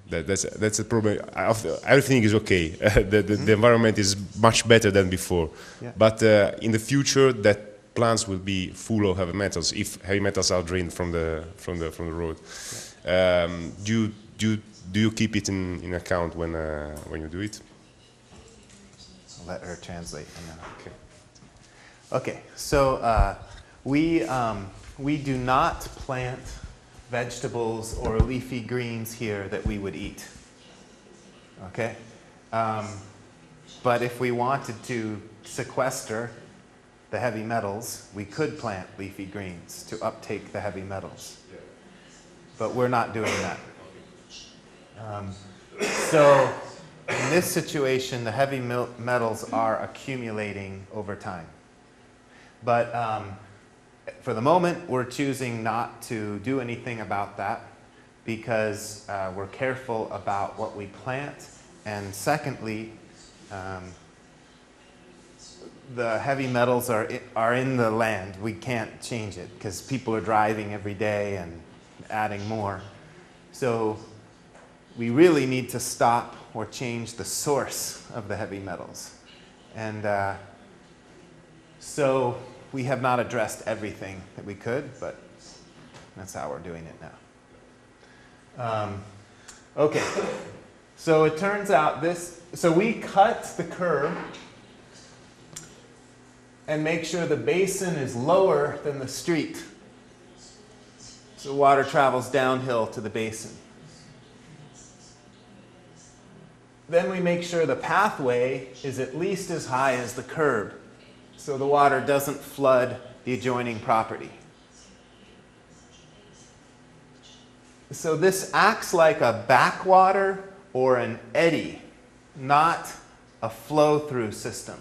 That's a problem. Everything is okay. The environment is much better than before. Yeah. But in the future, that plants will be full of heavy metals if heavy metals are drained from the road. Yeah. Do you keep it in account when you do it? I'll let her translate. Okay. So we do not plant vegetables or leafy greens here that we would eat. Okay? But if we wanted to sequester the heavy metals, we could plant leafy greens to uptake the heavy metals. But we're not doing that. So in this situation, the heavy metals are accumulating over time. But for the moment, we're choosing not to do anything about that because we're careful about what we plant. And secondly, the heavy metals are in the land. We can't change it because people are driving every day and adding more. So we really need to stop or change the source of the heavy metals. And so we have not addressed everything that we could, but that's how we're doing it now. Okay, so it turns out this, so we cut the curb and make sure the basin is lower than the street, so water travels downhill to the basin. Then we make sure the pathway is at least as high as the curb, so the water doesn't flood the adjoining property. So this acts like a backwater or an eddy, not a flow-through system.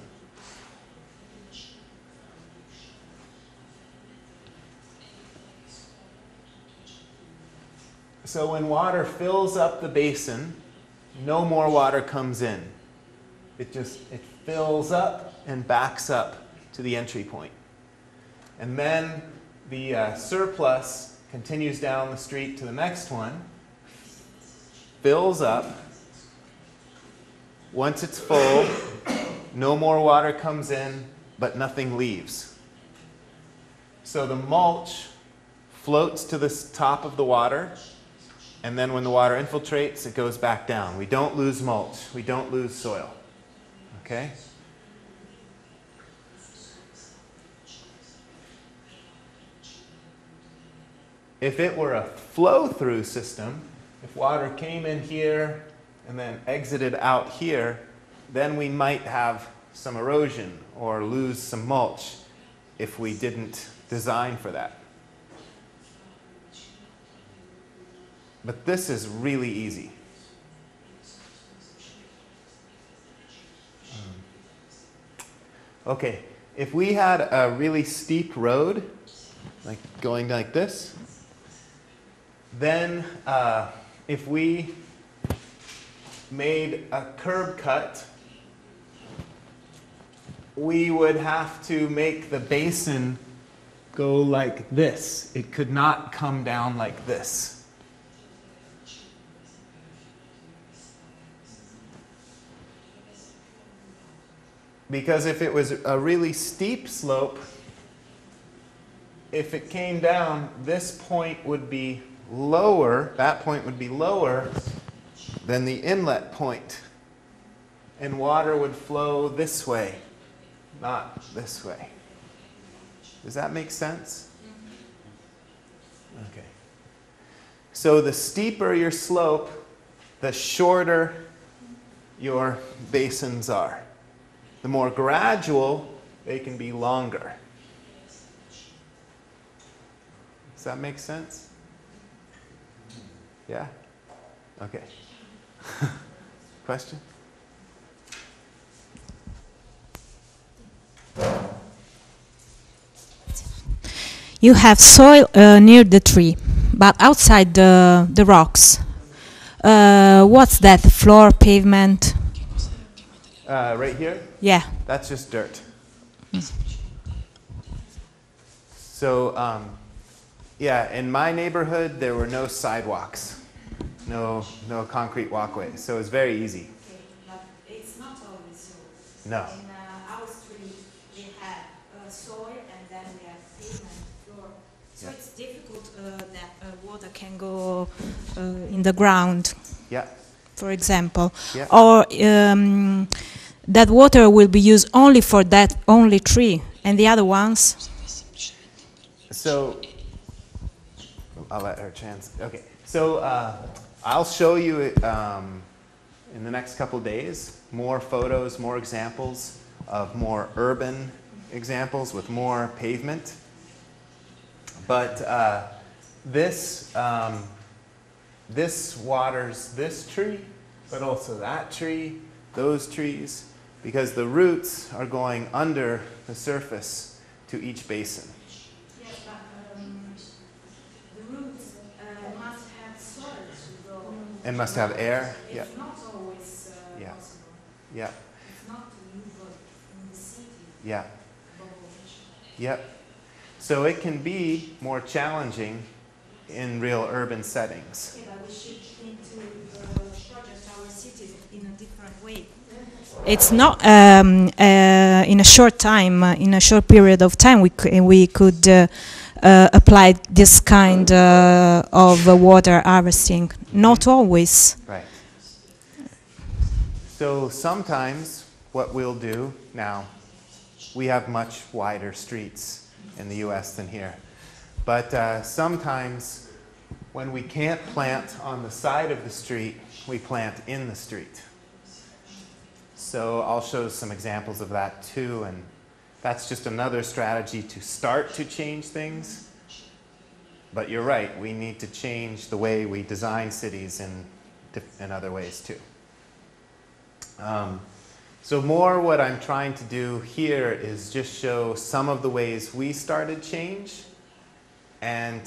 So when water fills up the basin, no more water comes in. It fills up and backs up to the entry point. And then the surplus continues down the street to the next one, fills up. Once it's full, no more water comes in, but nothing leaves. So the mulch floats to the top of the water, and then when the water infiltrates, it goes back down. We don't lose mulch. We don't lose soil. Okay? If it were a flow-through system, if water came in here and then exited out here, then we might have some erosion or lose some mulch if we didn't design for that. But this is really easy. Okay, if we had a really steep road, like going like this, then if we made a curb cut, we would have to make the basin go like this. It could not come down like this. Because if it was a really steep slope, if it came down, this point would be lower, that point would be lower than the inlet point. And water would flow this way, not this way. Does that make sense? Okay. So the steeper your slope, the shorter your basins are. The more gradual, they can be longer. Does that make sense? Yeah? Okay. Question? You have soil near the tree, but outside the rocks. What's that? Floor, pavement? Right here? Yeah. That's just dirt. Mm. So, yeah, in my neighborhood, there were no sidewalks. No concrete walkways, so it's very easy. Okay, but it's not always so. No. In our street, we have soil and then we have pavement floor. So yeah. It's difficult that water can go in the ground. Yeah. For example, yeah. Or that water will be used only for that only tree, and the other ones. So I'll let her chance. Okay. So I'll show you in the next couple days more photos, more examples of more urban examples with more pavement. But this waters this tree, but also that tree, those trees, because the roots are going under the surface to each basin. And must have air. It's yeah. Not always yeah. Possible. Yeah. It's not livable in the city. Yeah. Yep. So it can be more challenging in real urban settings. Yeah, but we should need to project our cities in a different way. It's not in a short time, in a short period of time, we could apply this kind of water harvesting. Not always. Right. So sometimes what we'll do now, we have much wider streets in the US than here. But sometimes when we can't plant on the side of the street, we plant in the street. So I'll show some examples of that too. And that's just another strategy to start to change things. But you're right, we need to change the way we design cities in other ways too. So more what I'm trying to do here is just show some of the ways we started change, and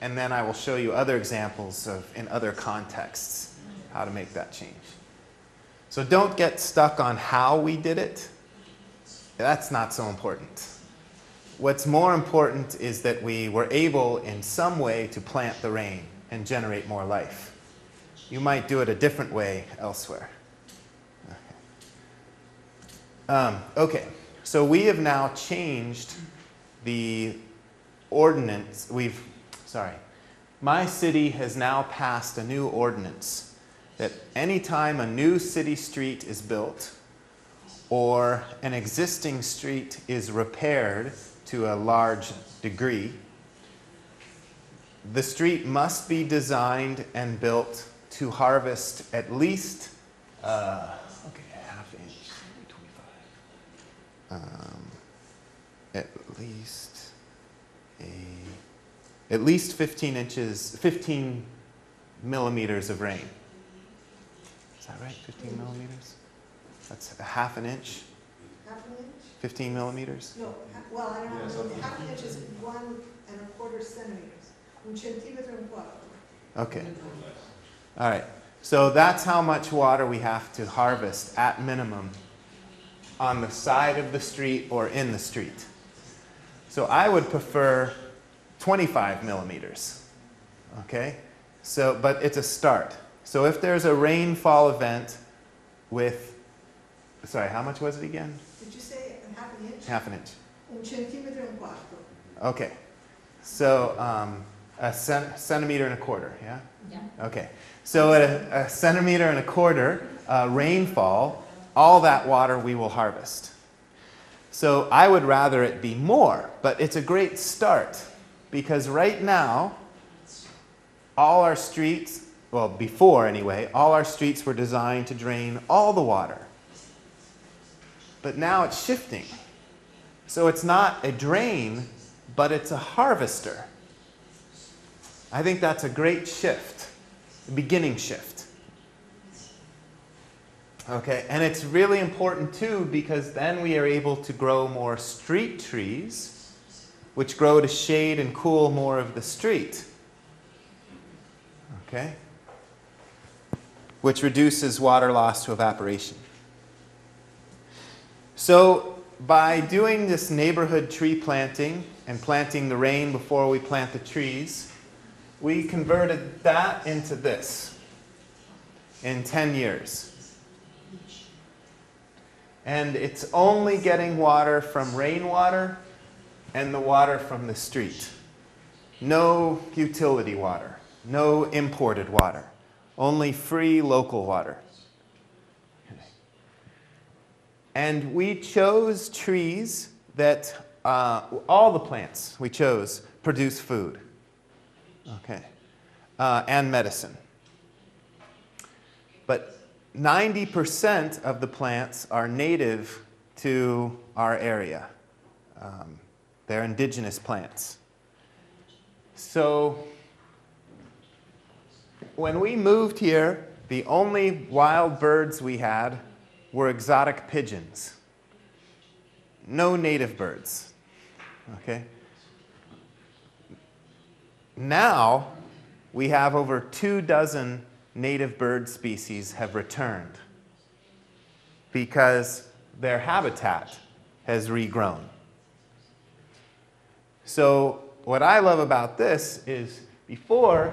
then I will show you other examples of, in other contexts, how to make that change. So don't get stuck on how we did it. That's not so important. What's more important is that we were able in some way to plant the rain and generate more life. You might do it a different way elsewhere. Okay, so we have now changed the ordinance. My city has now passed a new ordinance that anytime a new city street is built, or an existing street is repaired to a large degree, the street must be designed and built to harvest at least okay, half inch, at least 15 inches, 15 millimeters of rain. Is that right? 15 millimeters? That's a half an inch. Half an inch? 15 millimeters? No, well, I don't know. Yeah, half an inch is 1 1/4 centimeters. Okay. All right. So that's how much water we have to harvest at minimum on the side of the street or in the street. So I would prefer 25 millimeters. Okay? So, but it's a start. So if there's a rainfall event with, sorry, how much was it again? Did you say half an inch? Half an inch. Un centimetro e un quarto. Okay. So, a centimeter and a quarter, yeah? Yeah. Okay. So at a centimeter and a quarter rainfall, all that water we will harvest. So I would rather it be more, but it's a great start because right now, all our streets, well, before anyway, all our streets were designed to drain all the water. But now it's shifting. So it's not a drain, but it's a harvester. I think that's a great shift, a beginning shift. Okay, and it's really important too because then we are able to grow more street trees, which grow to shade and cool more of the street. Okay, which reduces water loss to evaporation. So by doing this neighborhood tree planting and planting the rain before we plant the trees, we converted that into this in 10 years. And it's only getting water from rainwater and the water from the street. No utility water, no imported water, only free local water. And we chose trees that, all the plants we chose produce food. Okay, and medicine. But 90% of the plants are native to our area. They're indigenous plants. So when we moved here, the only wild birds we had were exotic pigeons. No native birds. Okay. Now, we have over 24 native bird species have returned because their habitat has regrown. So what I love about this is before,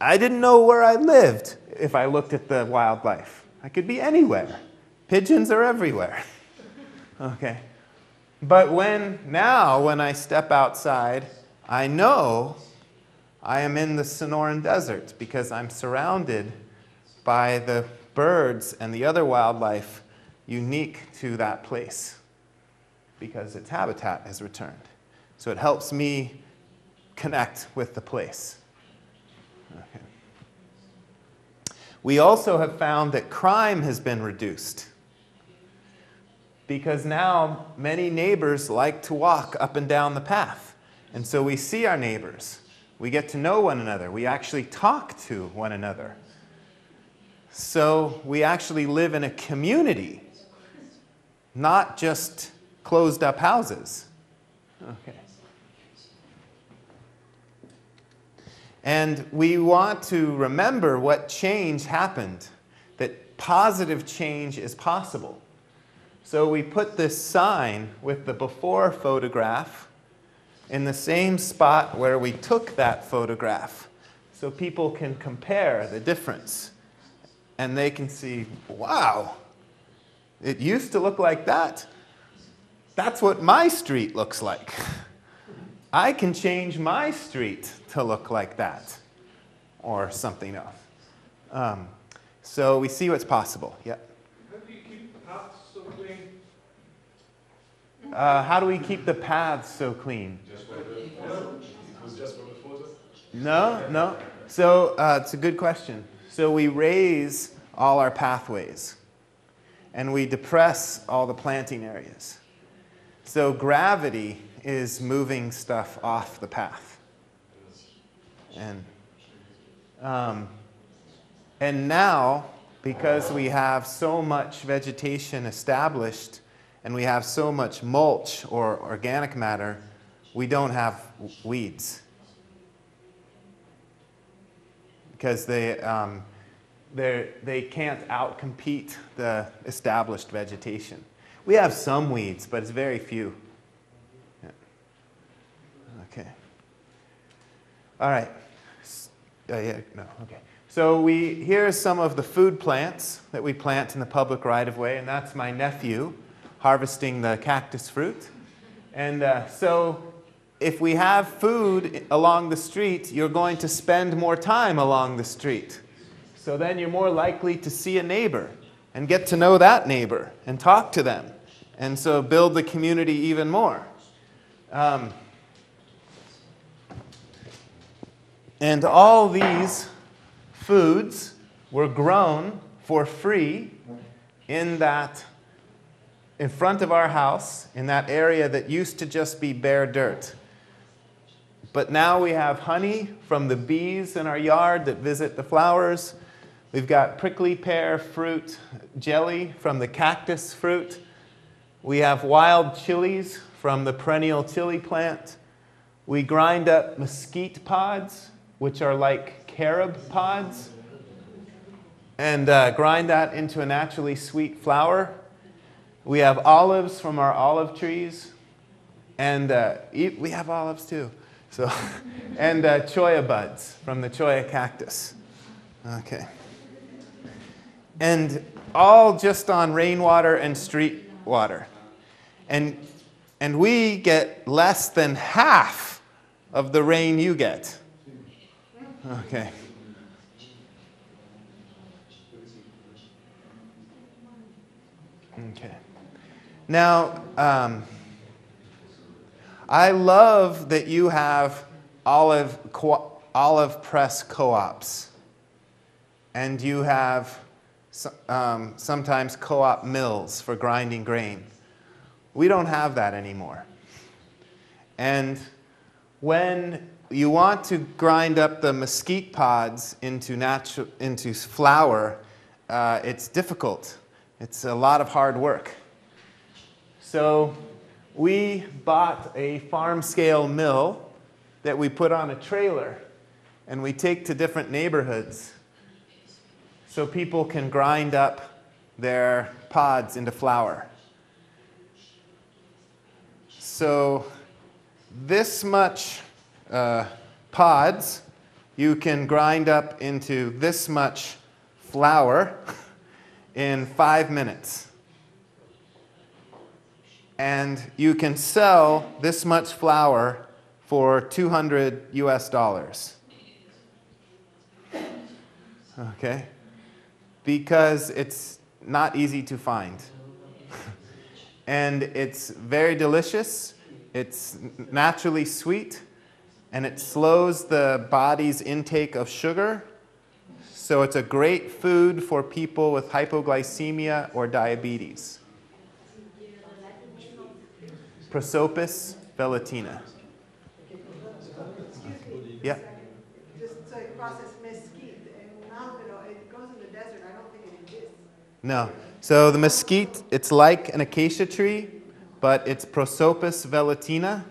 I didn't know where I lived if I looked at the wildlife. I could be anywhere. Pigeons are everywhere. Okay. But now when I step outside, I know I am in the Sonoran Desert because I'm surrounded by the birds and the other wildlife unique to that place because its habitat has returned. So it helps me connect with the place. Okay. We also have found that crime has been reduced because now many neighbors like to walk up and down the path. And so we see our neighbors. We get to know one another. We actually talk to one another. So we actually live in a community, not just closed up houses. Okay. And we want to remember what change happened, that positive change is possible. So we put this sign with the before photograph in the same spot where we took that photograph so people can compare the difference and they can see, wow, it used to look like that. That's what my street looks like. I can change my street to look like that or something else. So we see what's possible. Yep. How do we keep the paths so clean? No, no. So it's a good question. So we raise all our pathways. and we depress all the planting areas. So gravity is moving stuff off the path. And now, because we have so much vegetation established and we have so much mulch or organic matter, we don't have weeds. Because they can't outcompete the established vegetation. We have some weeds, but it's very few. Yeah. Okay. All right. So here are some of the food plants that we plant in the public right-of-way, and that's my nephew harvesting the cactus fruit. And so if we have food along the street, you're going to spend more time along the street. So then you're more likely to see a neighbor and get to know that neighbor and talk to them. And so build the community even more. And all these foods were grown for free in front of our house, in that area that used to just be bare dirt. But now we have honey from the bees in our yard that visit the flowers. We've got prickly pear fruit jelly from the cactus fruit. We have wild chilies from the perennial chili plant. We grind up mesquite pods, which are like carob pods, and grind that into a naturally sweet flour. We have olives from our olive trees, and we have olives too. So, and choya buds from the choya cactus. Okay. And all just on rainwater and street water. And we get less than half of the rain you get. Okay. Okay. Now, I love that you have olive press co-ops. And you have sometimes co-op mills for grinding grain. We don't have that anymore. And when you want to grind up the mesquite pods into flour, it's difficult. It's a lot of hard work. So we bought a farm-scale mill that we put on a trailer, and we take to different neighborhoods so people can grind up their pods into flour. So this much pods you can grind up into this much flour in 5 minutes. And you can sell this much flour for $200 US. Okay? Because it's not easy to find. And it's very delicious, it's naturally sweet, and it slows the body's intake of sugar. So it's a great food for people with hypoglycemia or diabetes. Prosopis velutina. Yeah. Just like processed mesquite, and now it goes in the desert. I don't think it exists. No. So the mesquite, it's like an acacia tree, but it's Prosopis velutina.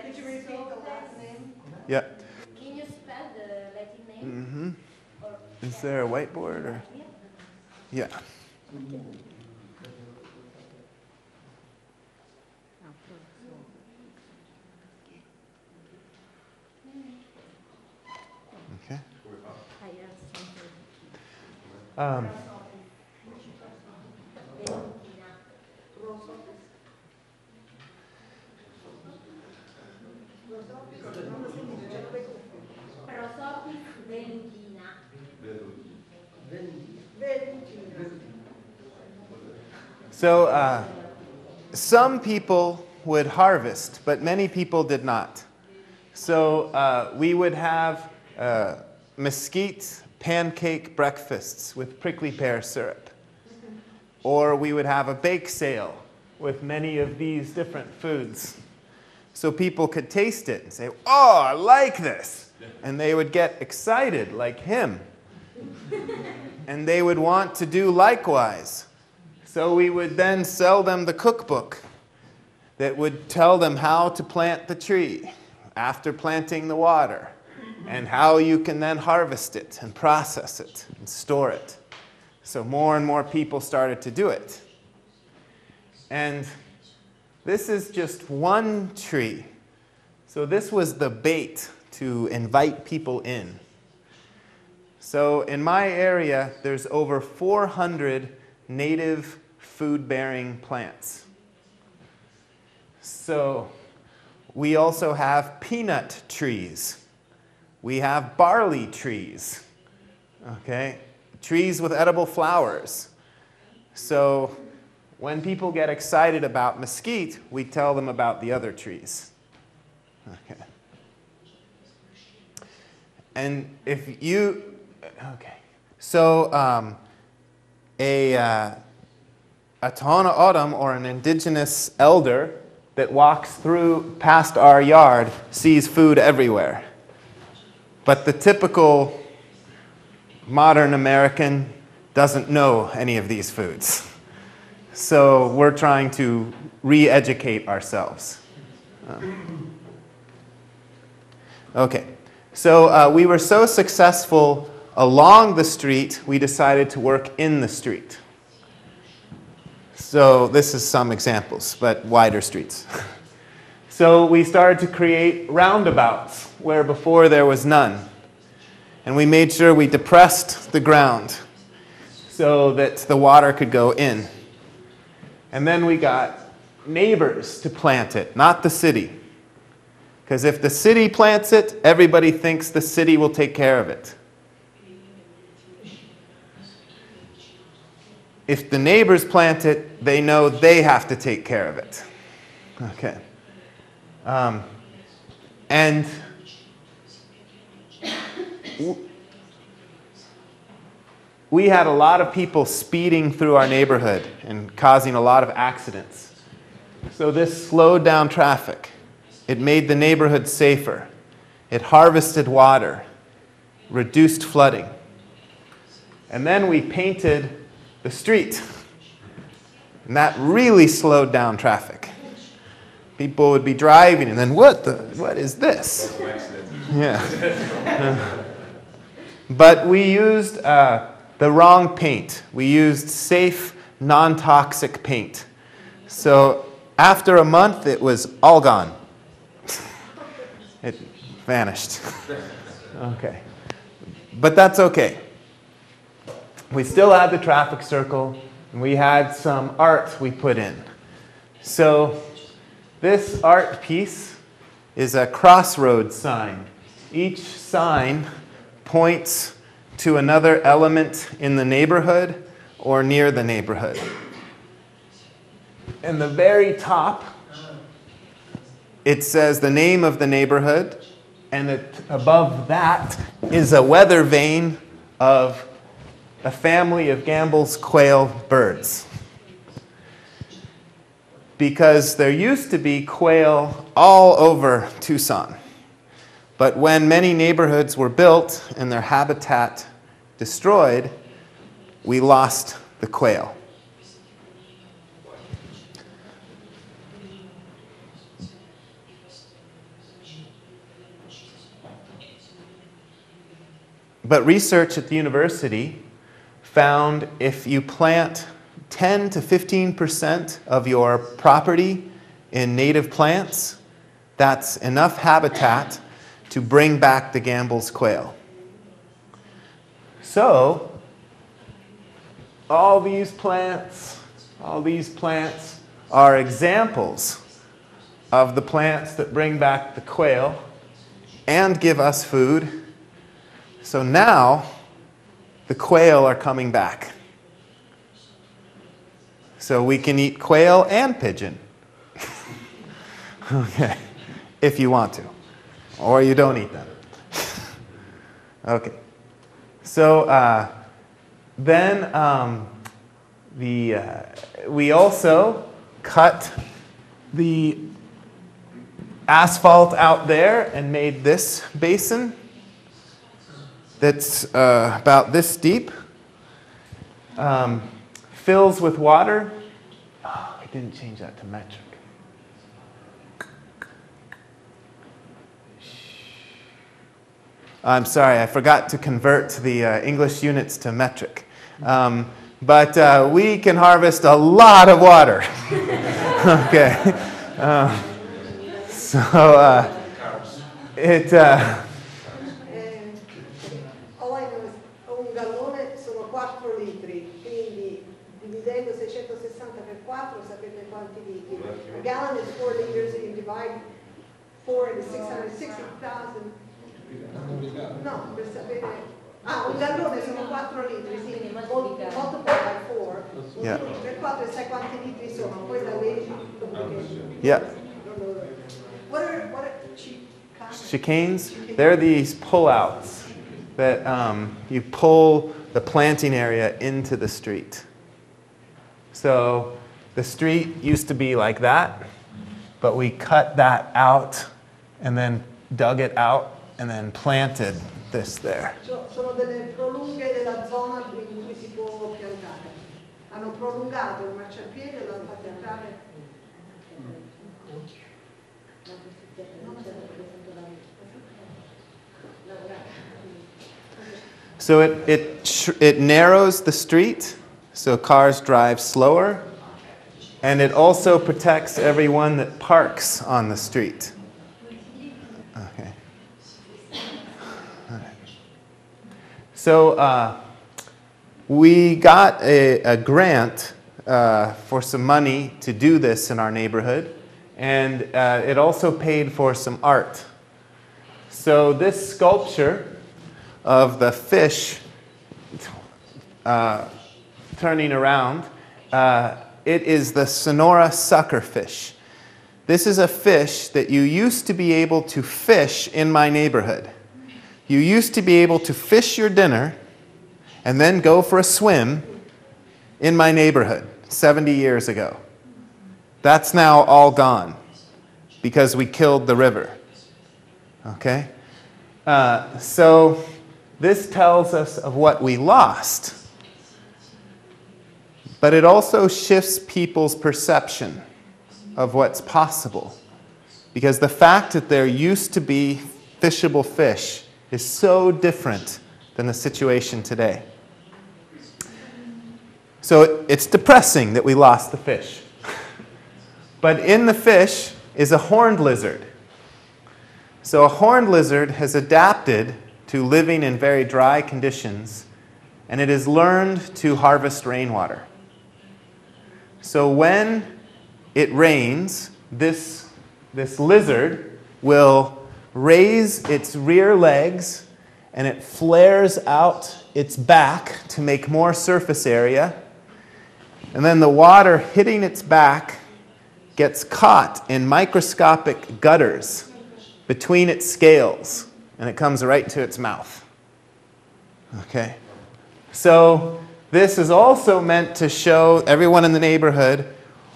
Could you repeat the last name? Yeah. Can you spell the Latin name? Mm-hmm. Is there a whiteboard or? Yeah. Okay. Okay. Prosopis velutina. So some people would harvest, but many people did not. So we would have mesquite pancake breakfasts with prickly pear syrup. Or we would have a bake sale with many of these different foods. So people could taste it and say, oh, I like this. And they would get excited like him. And they would want to do likewise. So we would then sell them the cookbook that would tell them how to plant the tree after planting the water and how you can then harvest it and process it and store it. So more and more people started to do it. And this is just one tree. So this was the bait to invite people in. So in my area, there's over 400 native food-bearing plants. So we also have peanut trees. We have barley trees, okay? Trees with edible flowers. So when people get excited about mesquite, we tell them about the other trees. Okay. And if you, okay. So a Tohono O'odham, or an indigenous elder that walks through past our yard, sees food everywhere. But the typical modern American doesn't know any of these foods. So we're trying to re-educate ourselves. Okay, so we were so successful along the street, we decided to work in the street. So this is some examples, but wider streets. So we started to create roundabouts where before there was none. And we made sure we depressed the ground so that the water could go in. And then we got neighbors to plant it, not the city. Because if the city plants it, everybody thinks the city will take care of it. If the neighbors plant it, they know they have to take care of it. Okay. And we had a lot of people speeding through our neighborhood and causing a lot of accidents. So this slowed down traffic. It made the neighborhood safer. It harvested water, reduced flooding. And then we painted the street. And that really slowed down traffic. People would be driving and then, what is this? Yeah. But we used the wrong paint. We used safe, non-toxic paint. So after a month, it was all gone. It vanished. Okay. But that's okay. We still had the traffic circle, and we had some art we put in. So this art piece is a crossroads sign. Each sign points to another element in the neighborhood or near the neighborhood. In the very top, it says the name of the neighborhood, and above that is a weather vane of a family of Gambel's quail birds. Because there used to be quail all over Tucson. But when many neighborhoods were built and their habitat destroyed, we lost the quail. But research at the university found if you plant 10 to 15% of your property in native plants, that's enough habitat to bring back the Gambel's quail. So, all these plants are examples of the plants that bring back the quail and give us food. So now the quail are coming back. So we can eat quail and pigeon. Okay, if you want to, or you don't eat them. Okay, so then we also cut the asphalt out there and made this basin that's about this deep. Fills with water. Oh, I didn't change that to metric. I'm sorry, I forgot to convert the English units to metric. But we can harvest a lot of water. Okay. All I know is un gallone sono 4 litri, quindi dividendo 660 per 4 sapete quanti litri. A gallon is 4 liters, you divide 4 into 660,000. No, per sapere. Ah, un gallone sono 4 litri, sì, molto by 4. Yeah. Per 4 e sai quanti litri sono, poi da lei yeah. What are chicanes? They're these pull-outs that you pull the planting area into the street. So the street used to be like that, but we cut that out and then dug it out and then planted this there. Sono delle prolunghe della zona in cui si può piantare. Hanno prolungato il marciapiede e l'hanno fatto piantare. So it narrows the street so cars drive slower, and it also protects everyone that parks on the street. Okay. So we got a grant for some money to do this in our neighborhood, and it also paid for some art. So this sculpture of the fish turning around, it is the Sonora suckerfish. This is a fish that you used to be able to fish in my neighborhood. You used to be able to fish your dinner and then go for a swim in my neighborhood 70 years ago. That's now all gone because we killed the river. Okay? So this tells us of what we lost, but it also shifts people's perception of what's possible, because the fact that there used to be fishable fish is so different than the situation today. So it's depressing that we lost the fish. But in the fish is a horned lizard. So a horned lizard has adapted to living in very dry conditions, and it has learned to harvest rainwater. So when it rains, this lizard will raise its rear legs, and it flares out its back to make more surface area. And then the water hitting its back gets caught in microscopic gutters between its scales, and it comes right to its mouth. Okay. So this is also meant to show everyone in the neighborhood,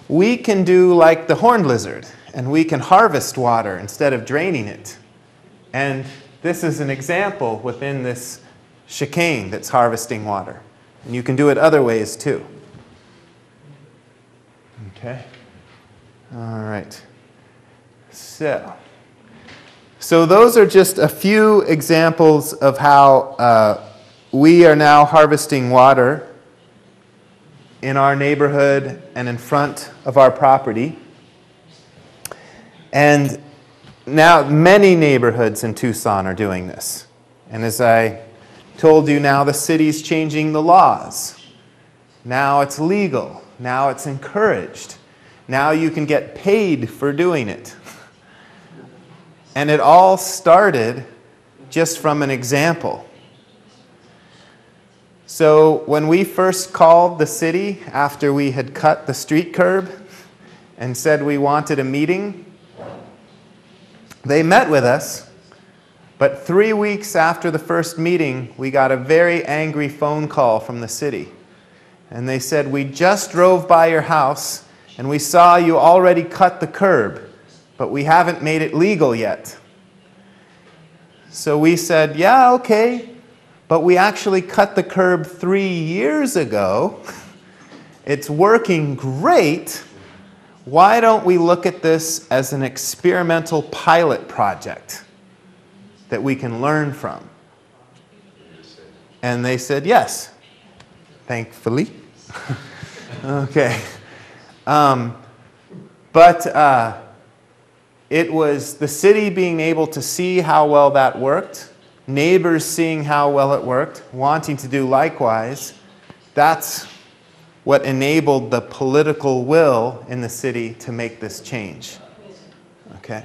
we can do like the horned lizard, and we can harvest water instead of draining it. And this is an example within this chicane that's harvesting water. And you can do it other ways too. Okay. All right. So those are just a few examples of how we are now harvesting water in our neighborhood and in front of our property. And now, many neighborhoods in Tucson are doing this. And as I told you, now the city's changing the laws. Now it's legal. Now it's encouraged. Now you can get paid for doing it. And it all started just from an example. So when we first called the city after we had cut the street curb and said we wanted a meeting, they met with us. But 3 weeks after the first meeting, we got a very angry phone call from the city. And they said, "We just drove by your house and we saw you already cut the curb, but we haven't made it legal yet." So we said, "Yeah, okay, but we actually cut the curb 3 years ago. It's working great. Why don't we look at this as an experimental pilot project that we can learn from?" And they said yes, thankfully. Okay. It was the city being able to see how well that worked, neighbors seeing how well it worked, wanting to do likewise. That's what enabled the political will in the city to make this change. Okay.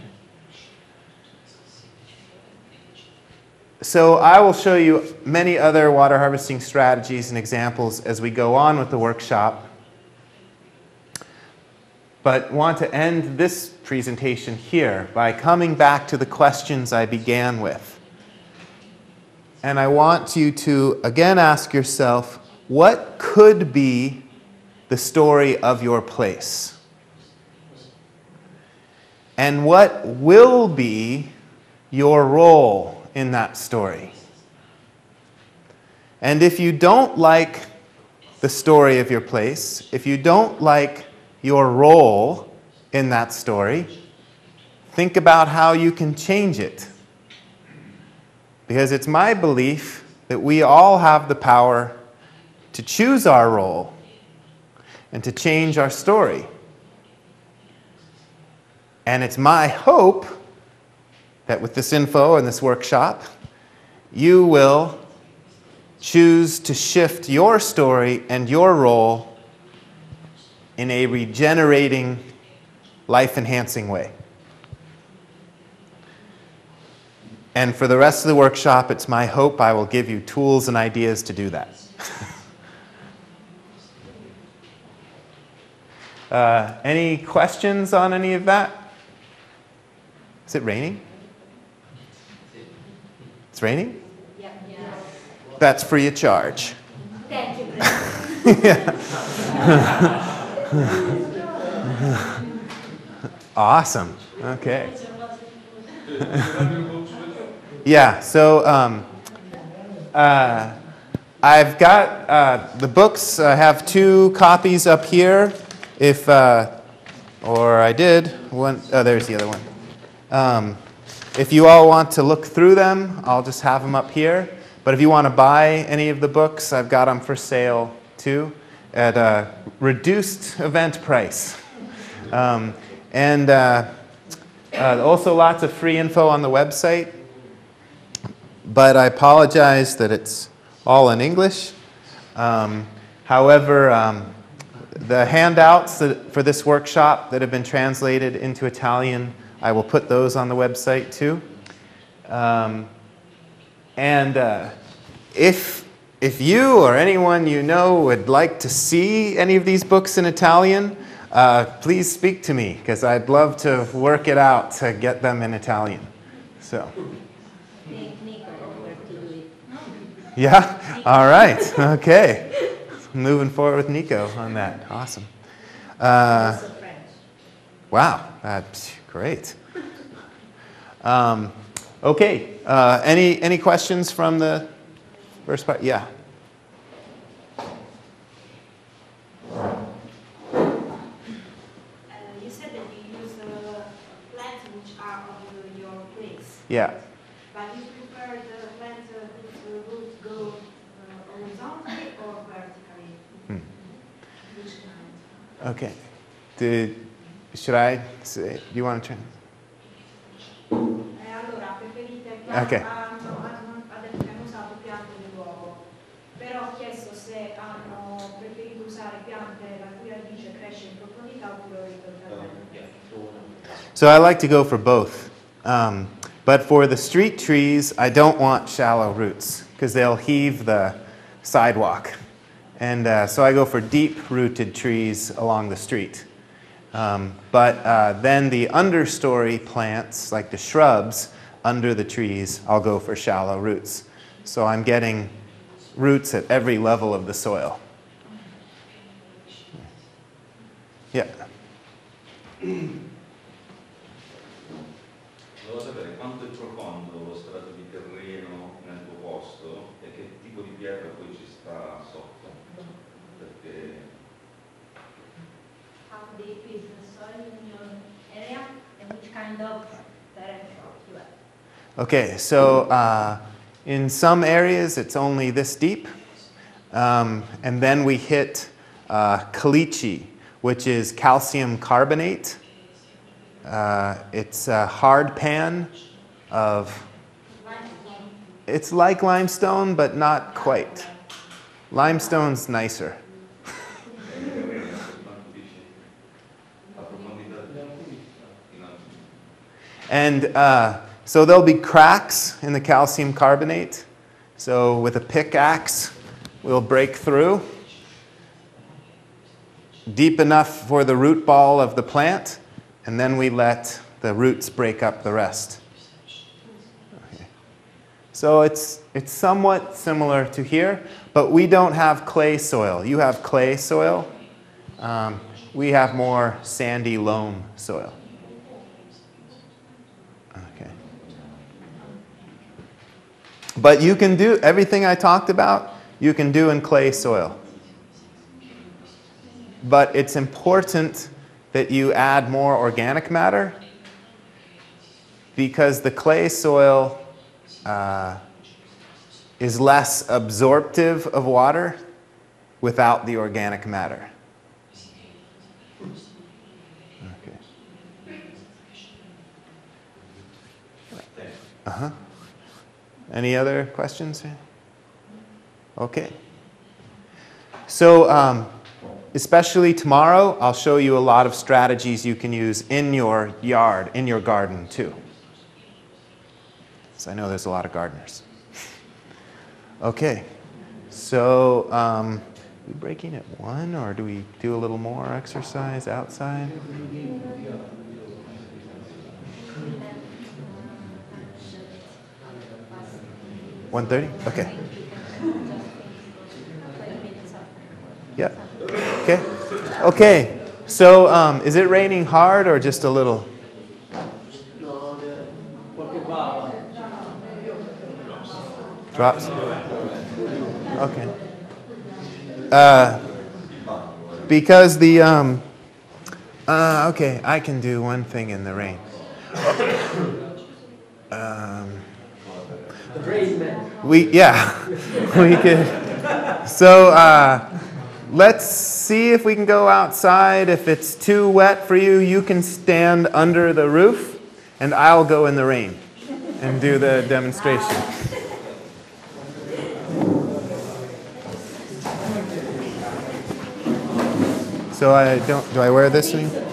So I will show you many other water harvesting strategies and examples as we go on with the workshop, but want to end this presentation here by coming back to the questions I began with. And I want you to again ask yourself, what could be the story of your place? And what will be your role in that story? And if you don't like the story of your place, if you don't like your role in that story, think about how you can change it. Because it's my belief that we all have the power to choose our role and to change our story. And it's my hope that with this info and this workshop, you will choose to shift your story and your role in a regenerating, life-enhancing way. And for the rest of the workshop, it's my hope I will give you tools and ideas to do that. Any questions on any of that? Is it raining? It's raining? Yeah. That's free of charge. Thank you. Yeah. Awesome. Okay. Yeah, so I've got the books. I have 2 copies up here, if, or I did. One, oh, there's the other one. If you all want to look through them, I'll just have them up here. But if you want to buy any of the books, I've got them for sale too at a reduced event price. Also lots of free info on the website. But I apologize that it's all in English. However, the handouts for this workshop that have been translated into Italian, I will put those on the website too. If you or anyone you know would like to see any of these books in Italian, please speak to me, because I'd love to work it out to get them in Italian. So. Yeah? All right. Okay. Moving forward with Nico on that. Awesome. Wow. That's great. Okay. Any questions from the first part? Yeah. You said that you use plants which are on your place. Yeah. Okay. Should I say? Do you want to turn? Okay. So I like to go for both. But for the street trees, I don't want shallow roots because they'll heave the sidewalk. And so I go for deep-rooted trees along the street. Then the understory plants, like the shrubs under the trees, I'll go for shallow roots. So I'm getting roots at every level of the soil. Yeah. Volevo sapere quanto è profondo lo strato di terreno nel tuo posto e che tipo di pietra poi ci sta sotto. Perché... How deep is the soil in your area and which kind of terrain you have? Okay, so in some areas it's only this deep. And then we hit caliche, which is calcium carbonate. It's a hard pan of... It's like limestone, but not quite. Limestone's nicer. And so there'll be cracks in the calcium carbonate. So with a pickaxe, we'll break through. Deep enough for the root ball of the plant, and then we let the roots break up the rest. Okay. So it's somewhat similar to here, but we don't have clay soil. You have clay soil. We have more sandy loam soil. Okay. But you can do everything I talked about, you can do in clay soil. But it's important that you add more organic matter because the clay soil is less absorptive of water without the organic matter. Okay. Uh-huh. Any other questions? Okay. So, especially tomorrow, I'll show you a lot of strategies you can use in your yard, in your garden, too. So I know there's a lot of gardeners. Okay. So, are we breaking at 1, or do we do a little more exercise outside? $1:30? Okay. Yeah. Okay. Okay. So, is it raining hard or just a little? Drops. Okay. Because the okay, I can do one thing in the rain. We could. So. Let's see if we can go outside. If it's too wet for you, you can stand under the roof, and I'll go in the rain and do the demonstration. So I don't, do I wear this thing?